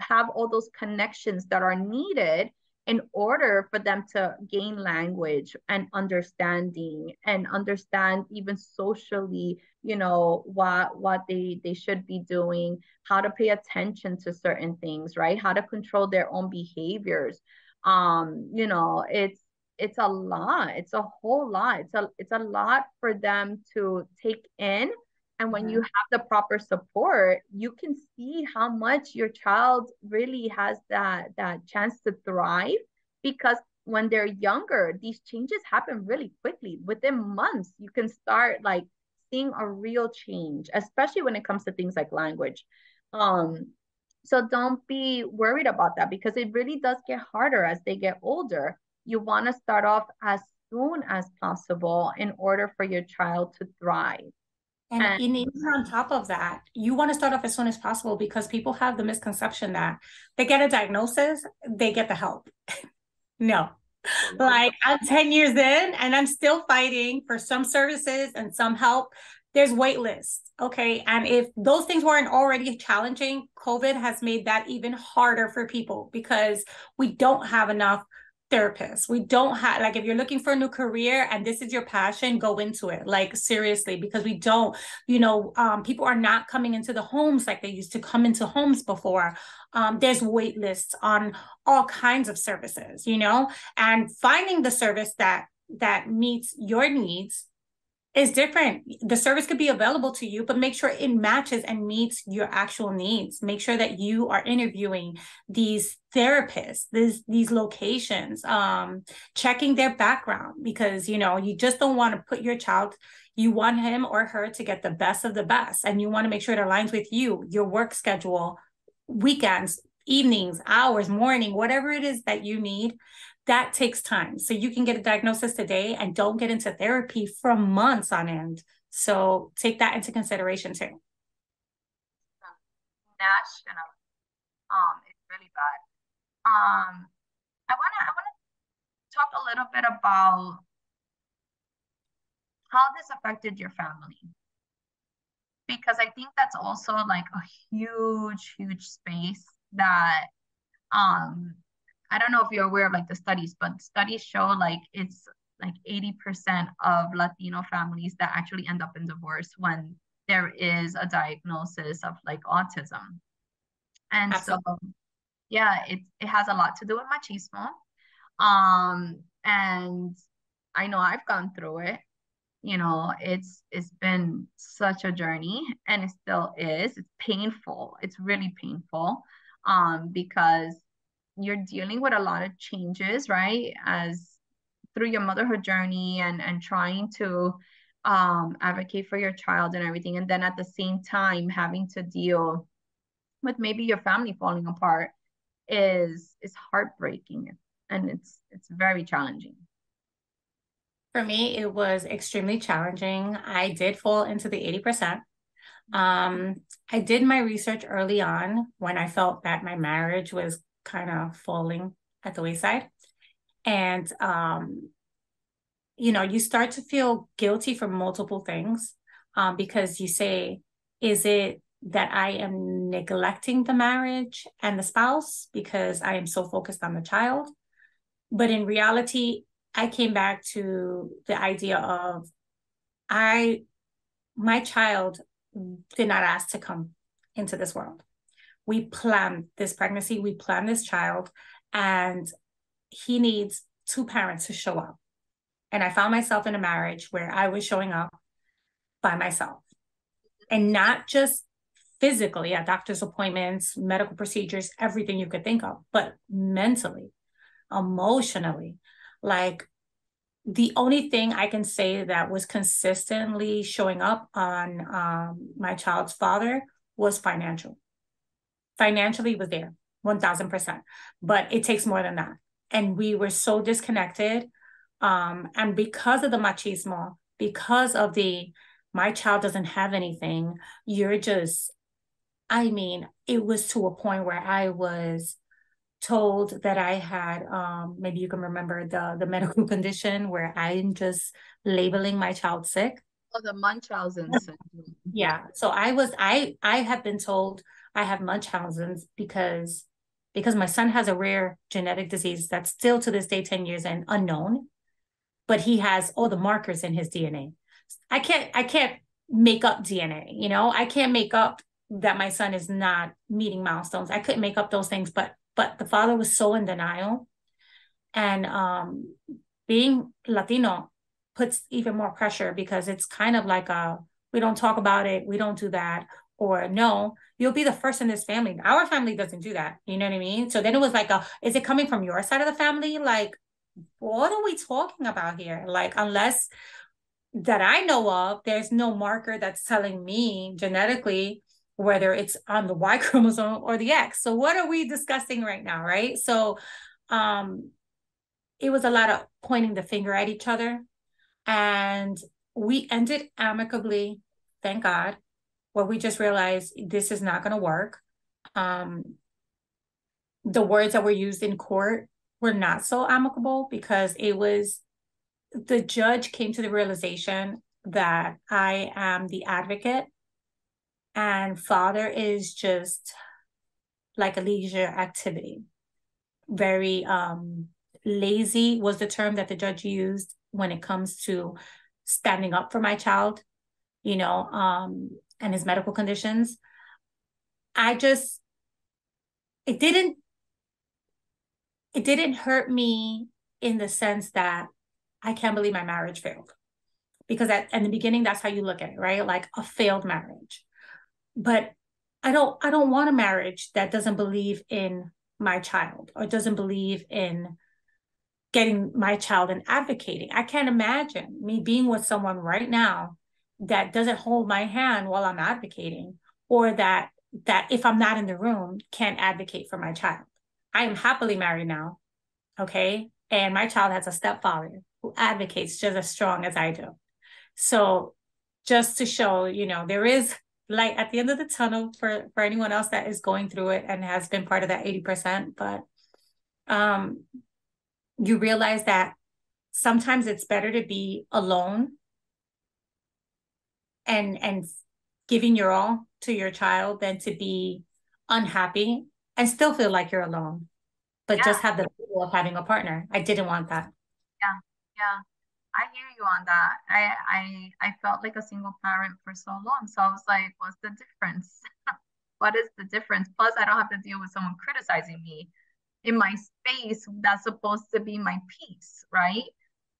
have all those connections that are needed in order for them to gain language and understanding and understand even socially, you know, what they should be doing, how to pay attention to certain things, right? How to control their own behaviors. You know, it's a lot. It's a whole lot. It's a lot for them to take in. And when you have the proper support, you can see how much your child really has that chance to thrive, because when they're younger, these changes happen really quickly. Within months, you can start like seeing a real change, especially when it comes to things like language. So don't be worried about that, because it really does get harder as they get older. You want to start off as soon as possible in order for your child to thrive. And even on top of that, you want to start off as soon as possible, because people have the misconception that they get a diagnosis, they get the help. No, like I'm 10 years in and I'm still fighting for some services and some help. There's wait lists. Okay. And if those things weren't already challenging, COVID has made that even harder for people, because we don't have enough therapists. We don't have, like, if you're looking for a new career and this is your passion, go into it, like, seriously, because we don't, you know, people are not coming into the homes like they used to come into homes before. There's wait lists on all kinds of services, you know, and finding the service that meets your needs is different. The service could be available to you, but make sure it matches and meets your actual needs. Make sure that you are interviewing these therapists, these locations, checking their background, because, you know, you just don't want to put your child, you want him or her to get the best of the best. And you want to make sure it aligns with you, your work schedule, weekends, evenings, hours, morning, whatever it is that you need. That takes time. So you can get a diagnosis today and don't get into therapy for months on end. So take that into consideration too. National. It's really bad. I wanna talk a little bit about how this affected your family, because I think that's also like a huge, huge space that I don't know if you're aware of like the studies, but studies show like it's like 80% of Latino families that actually end up in divorce when there is a diagnosis of like autism. And absolutely. So, yeah, it has a lot to do with machismo. And I know I've gone through it. You know, it's been such a journey, and it still is. It's painful. It's really painful because you're dealing with a lot of changes, right? As through your motherhood journey and trying to advocate for your child and everything. And then at the same time, having to deal with maybe your family falling apart is heartbreaking. And it's very challenging. For me, it was extremely challenging. I did fall into the 80%. I did my research early on when I felt that my marriage was kind of falling at the wayside. And, you know, you start to feel guilty for multiple things because you say, is it that I am neglecting the marriage and the spouse because I am so focused on the child? But in reality, I came back to the idea of my child did not ask to come into this world. We planned this pregnancy, we planned this child, and he needs two parents to show up. And I found myself in a marriage where I was showing up by myself, and not just physically at doctor's appointments, medical procedures, everything you could think of, but mentally, emotionally. Like, the only thing I can say that was consistently showing up on my child's father was financial. Financially was there 1000%, but it takes more than that. And we were so disconnected. And because of the machismo, because of my child doesn't have anything, it was to a point where I was told that I had, maybe you can remember the medical condition where I'm just labeling my child sick. Oh, the Munchausen syndrome. Yeah. So I have been told I have Munchausen's because my son has a rare genetic disease that's still to this day, 10 years and unknown, but he has all the markers in his DNA. I can't make up DNA, you know, I can't make up that my son is not meeting milestones. I couldn't make up those things, but the father was so in denial, and being Latino puts even more pressure, because it's kind of like, we don't talk about it. We don't do that. Or no, you'll be the first in this family. Our family doesn't do that. You know what I mean? So then it was like, is it coming from your side of the family? Like, what are we talking about here? Like, unless that I know of, there's no marker that's telling me genetically whether it's on the Y chromosome or the X. So what are we discussing right now, right? So it was a lot of pointing the finger at each other. And we ended amicably, thank God, where we just realized this is not going to work. The words that were used in court were not so amicable, because it was, the judge came to the realization that I am the advocate and father is just like a leisure activity. Very lazy was the term that the judge used when it comes to standing up for my child, you know, and his medical conditions. It didn't hurt me in the sense that I can't believe my marriage failed, because in the beginning, that's how you look at it, right? Like a failed marriage. But I don't want a marriage that doesn't believe in my child or doesn't believe in getting my child and advocating. I can't imagine me being with someone right now that doesn't hold my hand while I'm advocating, or that if I'm not in the room, can't advocate for my child. I am happily married now, okay? And my child has a stepfather who advocates just as strong as I do. So just to show, you know, there is light at the end of the tunnel for anyone else that is going through it and has been part of that 80%, but you realize that sometimes it's better to be alone and giving your all to your child than to be unhappy and still feel like you're alone, but just have the feel of having a partner. I didn't want that. Yeah. I hear you on that. I felt like a single parent for so long. So I was like, what's the difference? What is the difference? Plus, I don't have to deal with someone criticizing me in my space that's supposed to be my peace, right?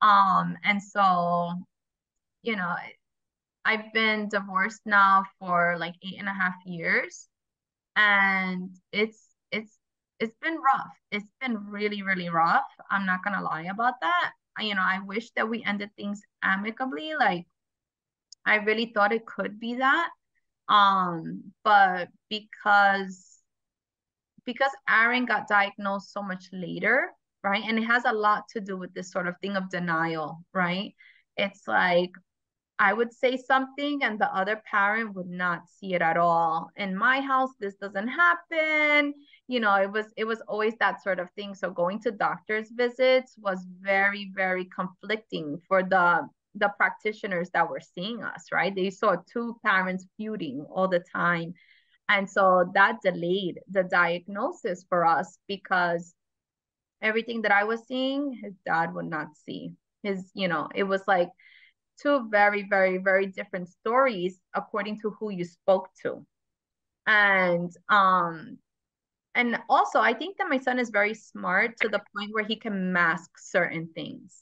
And so, you know, I've been divorced now for like 8.5 years, and it's been rough. It's been really, really rough. I'm not gonna lie about that. You know, I wish that we ended things amicably. Like, I really thought it could be that, but because Aaron got diagnosed so much later, right? And it has a lot to do with this sort of thing of denial, right? It's like, I would say something and the other parent would not see it at all. In my house, this doesn't happen. You know, it was always that sort of thing. So going to doctor's visits was very, very conflicting for the practitioners that were seeing us, right? They saw two parents feuding all the time. And so that delayed the diagnosis for us, because everything that I was seeing, his dad would not see. You know, it was like two very, very, very different stories according to who you spoke to. And also, I think that my son is very smart to the point where he can mask certain things.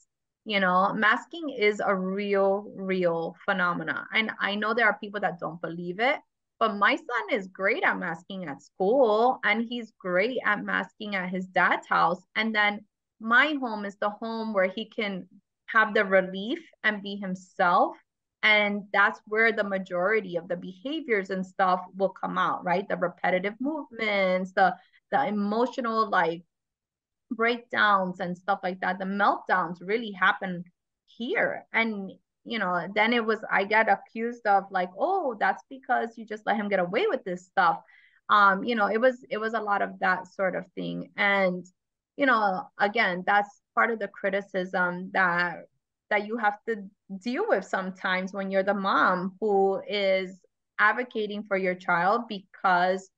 You know, masking is a real, real phenomena. And I know there are people that don't believe it, but my son is great at masking at school, and he's great at masking at his dad's house. And then my home is the home where he can have the relief and be himself. And that's where the majority of the behaviors and stuff will come out, right? The repetitive movements, the emotional like breakdowns and stuff like that. The meltdowns really happen here. And, you know, then it was, I got accused of like, oh, that's because you just let him get away with this stuff. You know, it was a lot of that sort of thing. And, you know, again, that's part of the criticism that you have to deal with sometimes when you're the mom who is advocating for your child, because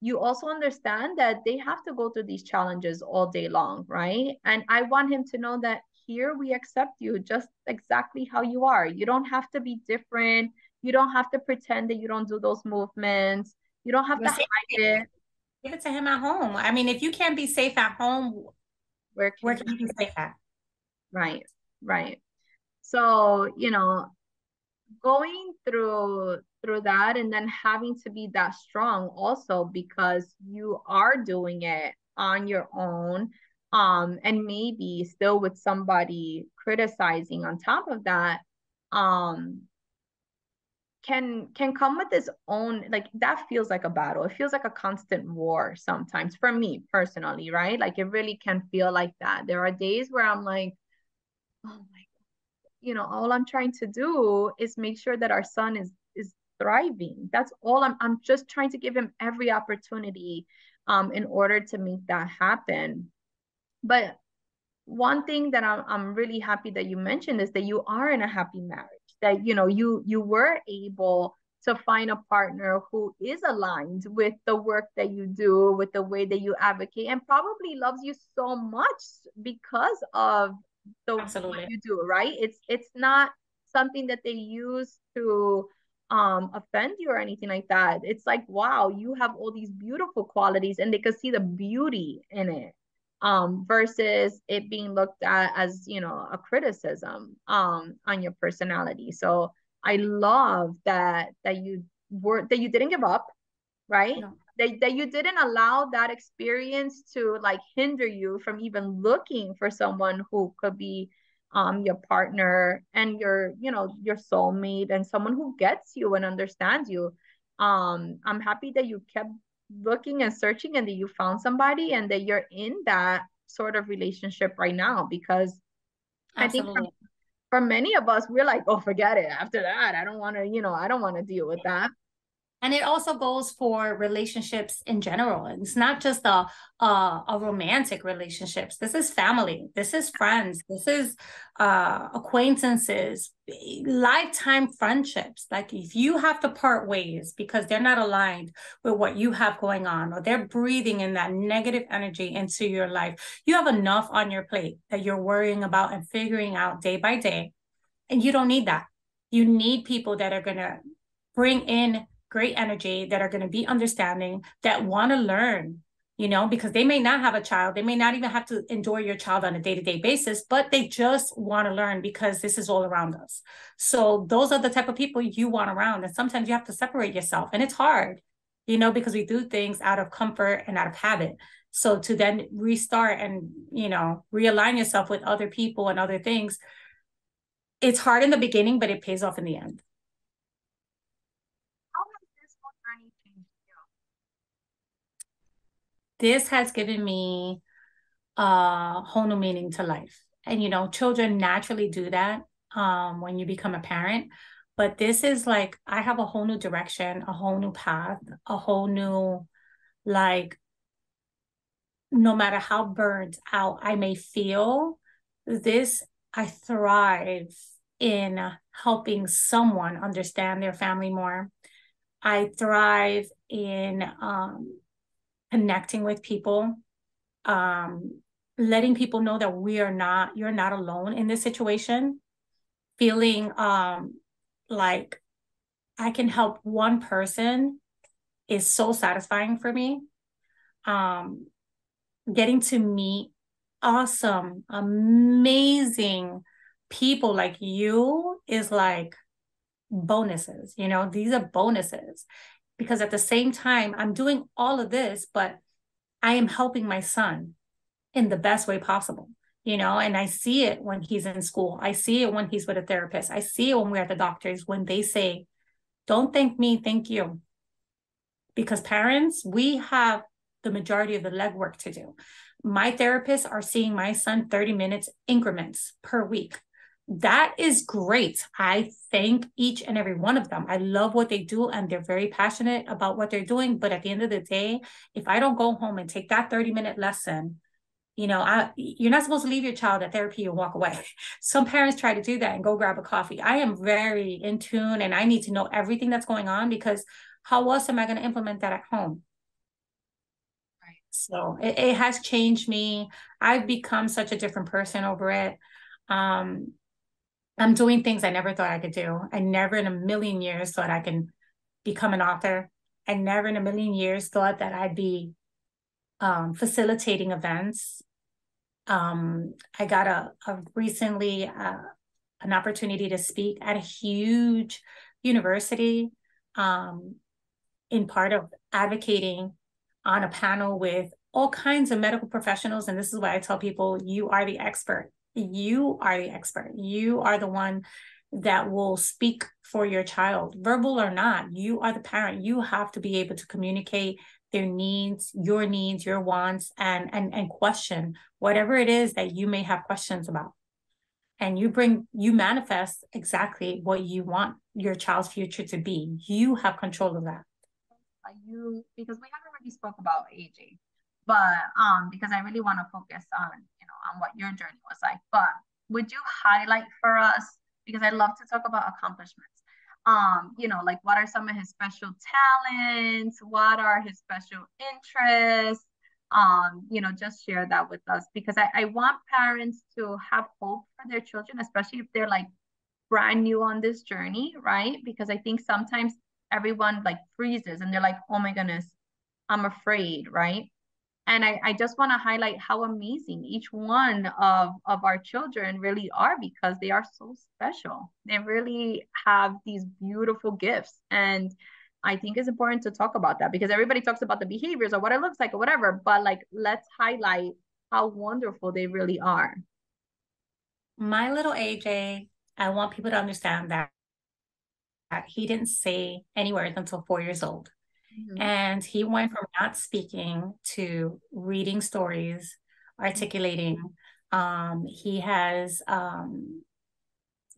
you also understand that they have to go through these challenges all day long, right? And I want him to know that here we accept you just exactly how you are. You don't have to be different. You don't have to pretend that you don't do those movements. You don't have to hide it. Give it to him at home. I mean, if you can't be safe at home, where can you be safe at? Right, right. So, you know, going through that and then having to be that strong also, because you are doing it on your own, and maybe still with somebody criticizing on top of that, can come with its own, like, that feels like a battle. It feels like a constant war sometimes for me personally, right? Like, it really can feel like that. There are days where I'm like, oh my God, you know, all I'm trying to do is make sure that our son is thriving. That's all. I'm just trying to give him every opportunity in order to make that happen. But one thing that I'm really happy that you mentioned is that you are in a happy marriage, that, you know, you were able to find a partner who is aligned with the work that you do, with the way that you advocate, and probably loves you so much because of the Absolutely. Work you do, right? It's not something that they use to offend you or anything like that. It's like, wow, you have all these beautiful qualities, and they could see the beauty in it, versus it being looked at as, you know, a criticism on your personality. So I love that you didn't give up, right? No. That you didn't allow that experience to, like, hinder you from even looking for someone who could be your partner and your, you know, your soulmate, and someone who gets you and understands you. I'm happy that you kept looking and searching, and that you found somebody, and that you're in that sort of relationship right now, because Absolutely. I think for many of us, we're like, oh, forget it. After that, I don't want to deal with that. And it also goes for relationships in general. It's not just a romantic relationships. This is family. This is friends. This is acquaintances, lifetime friendships. Like, if you have to part ways because they're not aligned with what you have going on, or they're breathing in that negative energy into your life, you have enough on your plate that you're worrying about and figuring out day by day. And you don't need that. You need people that are going to bring in great energy, that are going to be understanding, that want to learn, you know, because they may not have a child. They may not even have to endure your child on a day-to-day basis, but they just want to learn, because this is all around us. So those are the type of people you want around. And sometimes you have to separate yourself, and it's hard, you know, because we do things out of comfort and out of habit. So to then restart and, you know, realign yourself with other people and other things, it's hard in the beginning, but it pays off in the end. This has given me a whole new meaning to life. And, you know, children naturally do that when you become a parent. But this is like, I have a whole new direction, a whole new path, a whole new, like, no matter how burnt out I may feel, this, I thrive in helping someone understand their family more. I thrive in connecting with people, letting people know that you're not alone in this situation, feeling like I can help one person is so satisfying for me. Getting to meet awesome, amazing people like you is like bonuses, you know, these are bonuses. Because at the same time, I'm doing all of this, but I am helping my son in the best way possible, you know, and I see it when he's in school. I see it when he's with a therapist. I see it when we're at the doctors, when they say, don't thank me, thank you. Because parents, we have the majority of the legwork to do. My therapists are seeing my son 30 minutes increments per week. That is great. I thank each and every one of them. I love what they do and they're very passionate about what they're doing. But at the end of the day, if I don't go home and take that 30-minute lesson, you're not supposed to leave your child at therapy and walk away. Some parents try to do that and go grab a coffee. I am very in tune and I need to know everything that's going on, because how else am I going to implement that at home? Right. So it has changed me. I've become such a different person over it. I'm doing things I never thought I could do. I never in a million years thought I can become an author. I never in a million years thought that I'd be facilitating events. I got recently an opportunity to speak at a huge university in part of advocating on a panel with all kinds of medical professionals. And this is why I tell people, you are the expert. You are the expert. You are the one that will speak for your child, verbal or not. You are the parent. You have to be able to communicate their needs, your wants, and question whatever it is that you may have questions about. And you manifest exactly what you want your child's future to be. You have control of that. Because we haven't already spoke about aging, but because I really want to focus on what your journey was like, but would you highlight for us, because I love to talk about accomplishments, like what are some of his special talents, what are his special interests, just share that with us, because I want parents to have hope for their children, especially if they're like brand new on this journey, right? Because I think sometimes everyone like freezes and they're like, oh my goodness, I'm afraid, right? And I just want to highlight how amazing each one of our children really are, because they are so special. They really have these beautiful gifts. And I think it's important to talk about that, because everybody talks about the behaviors or what it looks like or whatever, but like, let's highlight how wonderful they really are. My little AJ, I want people to understand that he didn't say any words until 4 years old. Mm-hmm. And he went from not speaking to reading stories, articulating. He has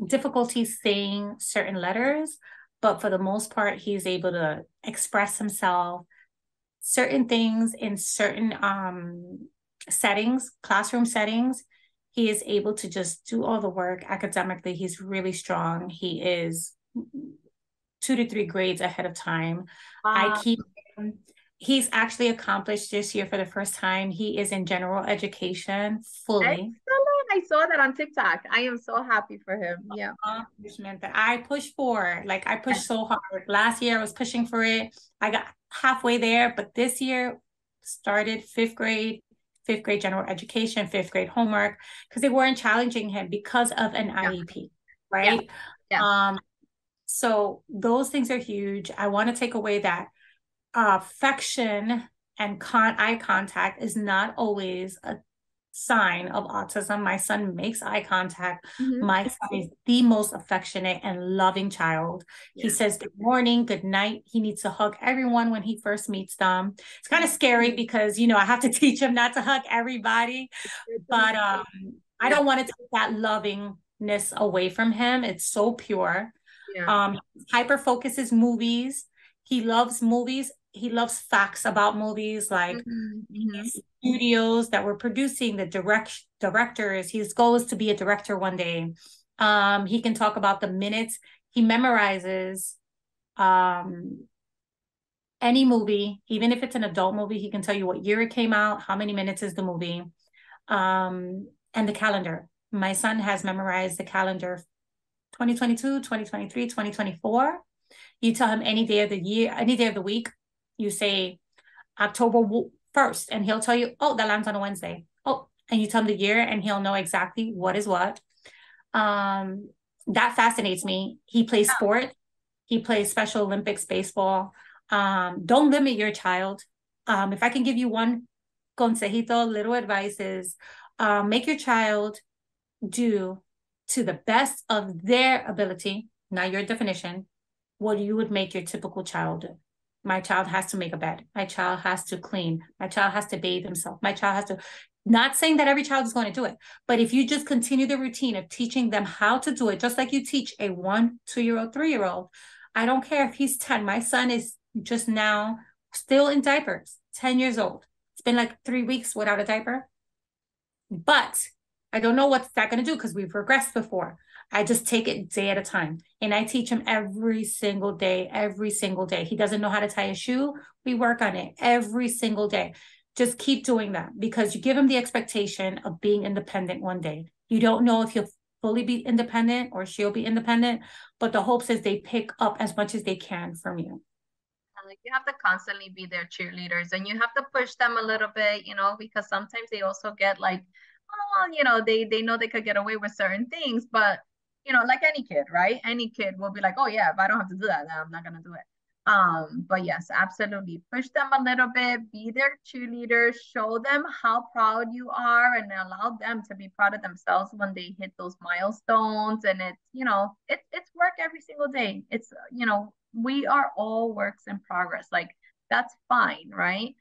difficulty saying certain letters, but for the most part, he's able to express himself. Certain things in certain settings, classroom settings, he is able to just do all the work. Academically, he's really strong. He is 2 to 3 grades ahead of time. Wow. I keep him. He's actually accomplished this year for the first time. He is in general education fully. Excellent. I saw that on TikTok. I am so happy for him. Yeah. Accomplishment that I pushed for. Like, I pushed so hard. Last year I was pushing for it. I got halfway there, but this year started fifth grade general education, 5th grade homework, because they weren't challenging him because of an IEP, right? Yeah. So those things are huge. I want to take away that affection and eye contact is not always a sign of autism. My son makes eye contact. Mm-hmm. My son is the most affectionate and loving child. Yeah. He says good morning, good night. He needs to hug everyone when he first meets them. It's kind of scary because, I have to teach him not to hug everybody, but I don't want to take that lovingness away from him. It's so pure. Yeah. Hyper focuses movies. He loves movies. He loves facts about movies, like studios that were producing, the directors. His goal is to be a director one day. He can talk about the minutes. He memorizes any movie, even if it's an adult movie. He can tell you what year it came out, how many minutes is the movie, and the calendar. My son has memorized the calendar 2022, 2023, 2024. You tell him any day of the year, any day of the week. You say October 1st, and he'll tell you, oh, that lands on a Wednesday. Oh, and you tell him the year, and he'll know exactly what is what. That fascinates me. He plays sport. He plays Special Olympics baseball. Don't limit your child. If I can give you one consejito, little advice is, make your child do to the best of their ability, not your definition, what you would make your typical child do. My child has to make a bed. My child has to clean. My child has to bathe himself. My child has to Not saying that every child is going to do it, but if you just continue the routine of teaching them how to do it, just like you teach a 1, 2-year-old, 3-year-old, I don't care if he's 10. My son is just now still in diapers, 10 years old. It's been like 3 weeks without a diaper, but I don't know what's that going to do because we've regressed before. I just take it day at a time. And I teach him every single day, every single day. He doesn't know how to tie a shoe. We work on it every single day. Just keep doing that because you give him the expectation of being independent one day. You don't know if he'll fully be independent or she'll be independent, but the hopes is they pick up as much as they can from you. You have to constantly be their cheerleaders and you have to push them a little bit, you know, because sometimes they also get like, oh, you know, they know they could get away with certain things, but you know, like any kid, right? Any kid will be like, oh yeah, if I don't have to do that, then I'm not going to do it. But yes, absolutely. Push them a little bit, be their cheerleaders, show them how proud you are and allow them to be proud of themselves when they hit those milestones. And it's, you know, it's work every single day. It's, you know, we are all works in progress. Like that's fine, right?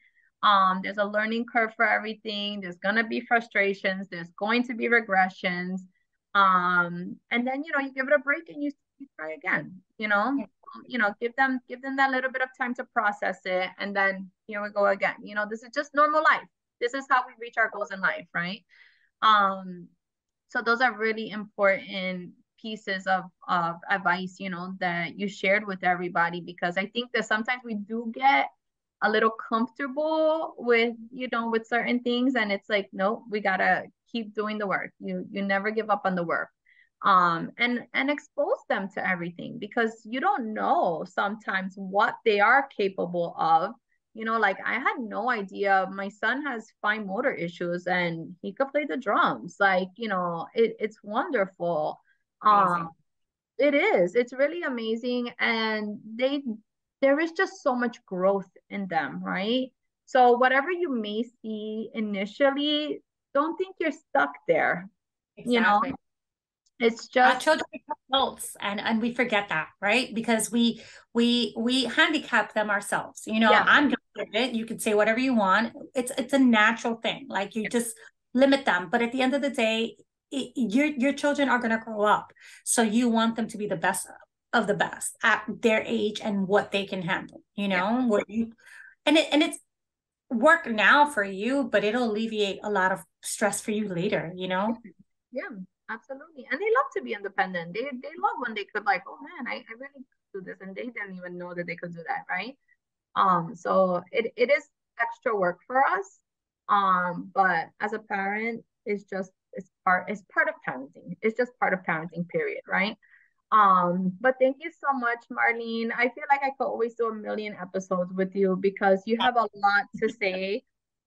There's a learning curve for everything. There's going to be frustrations. There's going to be regressions. And then, you know, you give it a break and you try again, you know? Yeah. You know, give them that little bit of time to process it. And then here we go again, you know, this is just normal life. This is how we reach our goals in life. Right. So those are really important pieces of advice, you know, that you shared with everybody, because I think that sometimes we do get a little comfortable with, you know, with certain things. And it's like, no, we got to keep doing the work. You never give up on the work. And expose them to everything because you don't know sometimes what they are capable of, you know, like I had no idea. My son has fine motor issues and he could play the drums. Like, you know, it's wonderful. It is, it's really amazing. And there is just so much growth in them. Right. So whatever you may see initially, don't think you're stuck there, exactly. You know? It's just our children become adults and we forget that, right? Because we handicap them ourselves. You know, yeah. I'm doing it. You can say whatever you want. It's a natural thing. Like you just limit them. But at the end of the day, your children are going to grow up. So you want them to be the best of the best at their age and what they can handle, you know, yeah. It's work now for you, but it'll alleviate a lot of stress for you later, you know? Yeah. Absolutely. And they love to be independent. They love when they could like, oh man, I really could do this. And they didn't even know that they could do that. Right. So it is extra work for us. But as a parent, it's part of parenting. It's just part of parenting period. Right. But thank you so much, Marlene. I feel like I could always do a million episodes with you because you have a lot to say.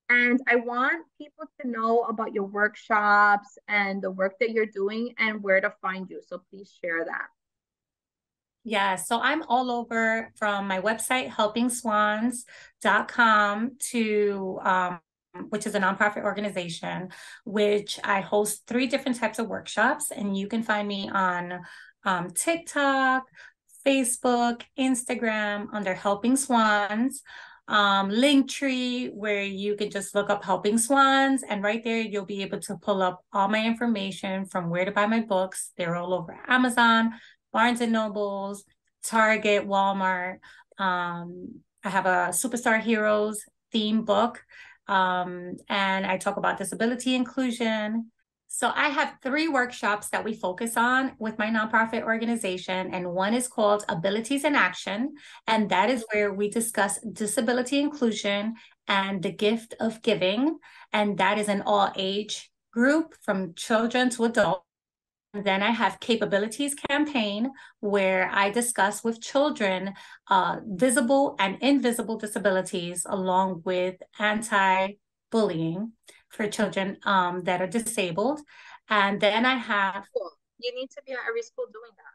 And I want people to know about your workshops and the work that you're doing and where to find you. So please share that. Yeah, so I'm all over from my website, helpingswans.com to, which is a nonprofit organization, which I host 3 different types of workshops. And you can find me on TikTok, Facebook, Instagram under Helping Swans. Linktree, where you can just look up Helping Swans, and right there you'll be able to pull up all my information from where to buy my books. They're all over Amazon, Barnes and Nobles, Target, Walmart. I have a Superstar Heroes theme book, and I talk about disability inclusion. So I have 3 workshops that we focus on with my nonprofit organization, and one is called Abilities in Action, and that is where we discuss disability inclusion and the gift of giving, and that is an all-age group from children to adults. And then I have Capabilities Campaign, where I discuss with children visible and invisible disabilities along with anti-bullying for children that are disabled. And then I have... You need to be at every school doing that.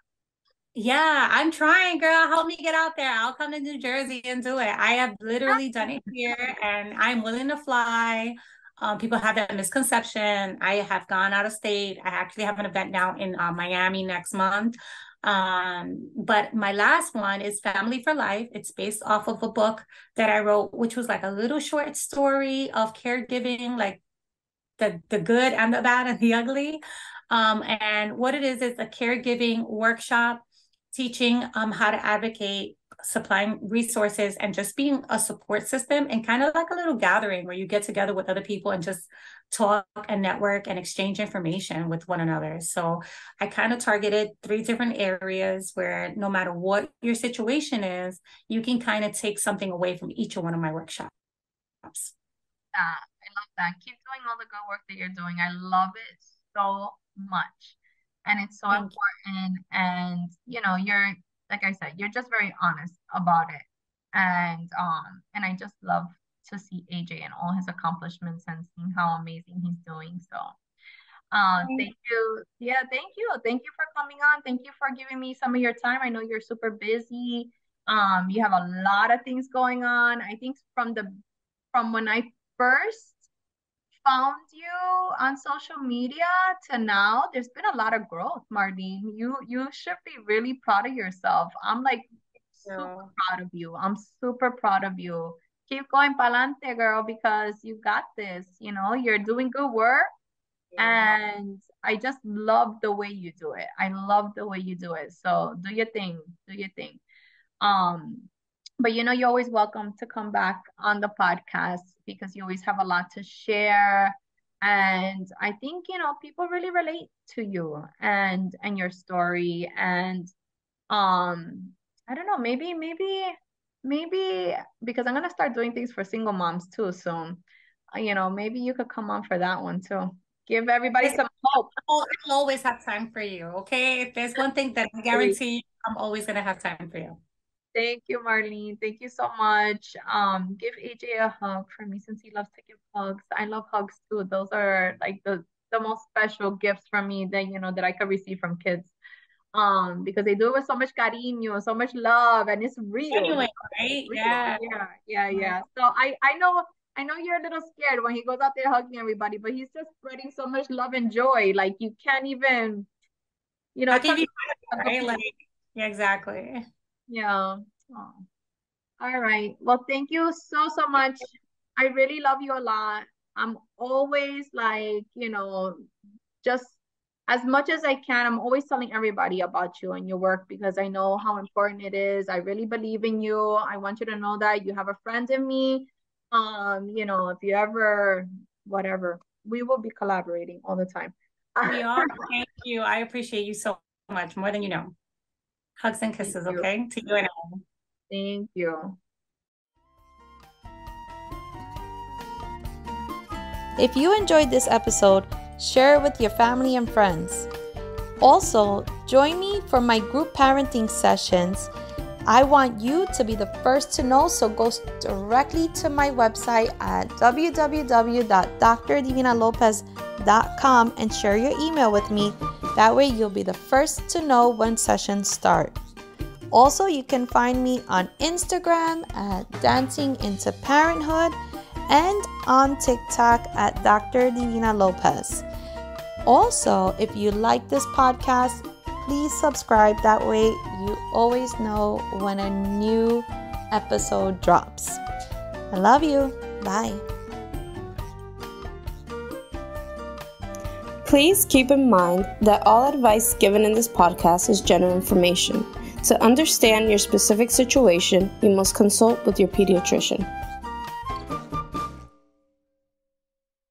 Yeah, I'm trying, girl. Help me get out there. I'll come to New Jersey and do it. I have literally done it here and I'm willing to fly. People have that misconception. I have gone out of state. I actually have an event now in Miami next month. But my last one is Family for Life. It's based off of a book that I wrote, which was like a little short story of caregiving, like the good and the bad and the ugly. And what it is a caregiving workshop teaching how to advocate, supplying resources, and just being a support system, and kind of like a little gathering where you get together with other people and just talk and network and exchange information with one another. So I kind of targeted 3 different areas where no matter what your situation is, you can kind of take something away from each one of my workshops. I love that. Keep doing all the good work that you're doing. I love it so much. And it's so important. And, you know, you're, like I said, you're just very honest about it. And I just love to see AJ and all his accomplishments and seeing how amazing he's doing. So thank you. Yeah, thank you. Thank you for coming on. Thank you for giving me some of your time. I know you're super busy. You have a lot of things going on. I think from when I first found you on social media to now, there's been a lot of growth, Marlene. You should be really proud of yourself. I'm like super proud of you. I'm super proud of you. Keep going pa'lante, girl, because you got this. You know, you're doing good work. Yeah. And I just love the way you do it. I love the way you do it. So do your thing. Do your thing. But, you know, you're always welcome to come back on the podcast because you always have a lot to share. And I think, you know, people really relate to you and your story. And I don't know, maybe because I'm going to start doing things for single moms too soon. You know, maybe you could come on for that one too. Give everybody some hope. I'll always have time for you, okay? If there's one thing that I guarantee, I'm always going to have time for you. Thank you, Marlene. Thank you so much. Give AJ a hug for me since he loves to give hugs. I love hugs too. Those are like the most special gifts for me that, you know, that I could receive from kids. Because they do it with so much cariño, so much love, and it's real. Anyway, right? Real. Yeah. So I know you're a little scared when he goes out there hugging everybody, but he's just spreading so much love and joy. Like you can't even, you know. Right? Exactly. Yeah. Oh. All right. Well, thank you so much. I really love you a lot. I'm always like, you know, just as much as I can, I'm always telling everybody about you and your work because I know how important it is. I really believe in you. I want you to know that you have a friend in me. You know, if you ever, whatever, we will be collaborating all the time. We are. Thank you. I appreciate you so much, more than you know. Hugs and kisses, okay? To you and all. Thank you. If you enjoyed this episode, share it with your family and friends. Also, join me for my group parenting sessions. I want you to be the first to know, so go directly to my website at www.drdivinalopez.com and share your email with me. That way you'll be the first to know when sessions start. Also, you can find me on Instagram at Dancing Into Parenthood and on TikTok at Dr. Divina Lopez. Also, if you like this podcast, please subscribe. That way you always know when a new episode drops. I love you. Bye. Please keep in mind that all advice given in this podcast is general information. To understand your specific situation, you must consult with your pediatrician.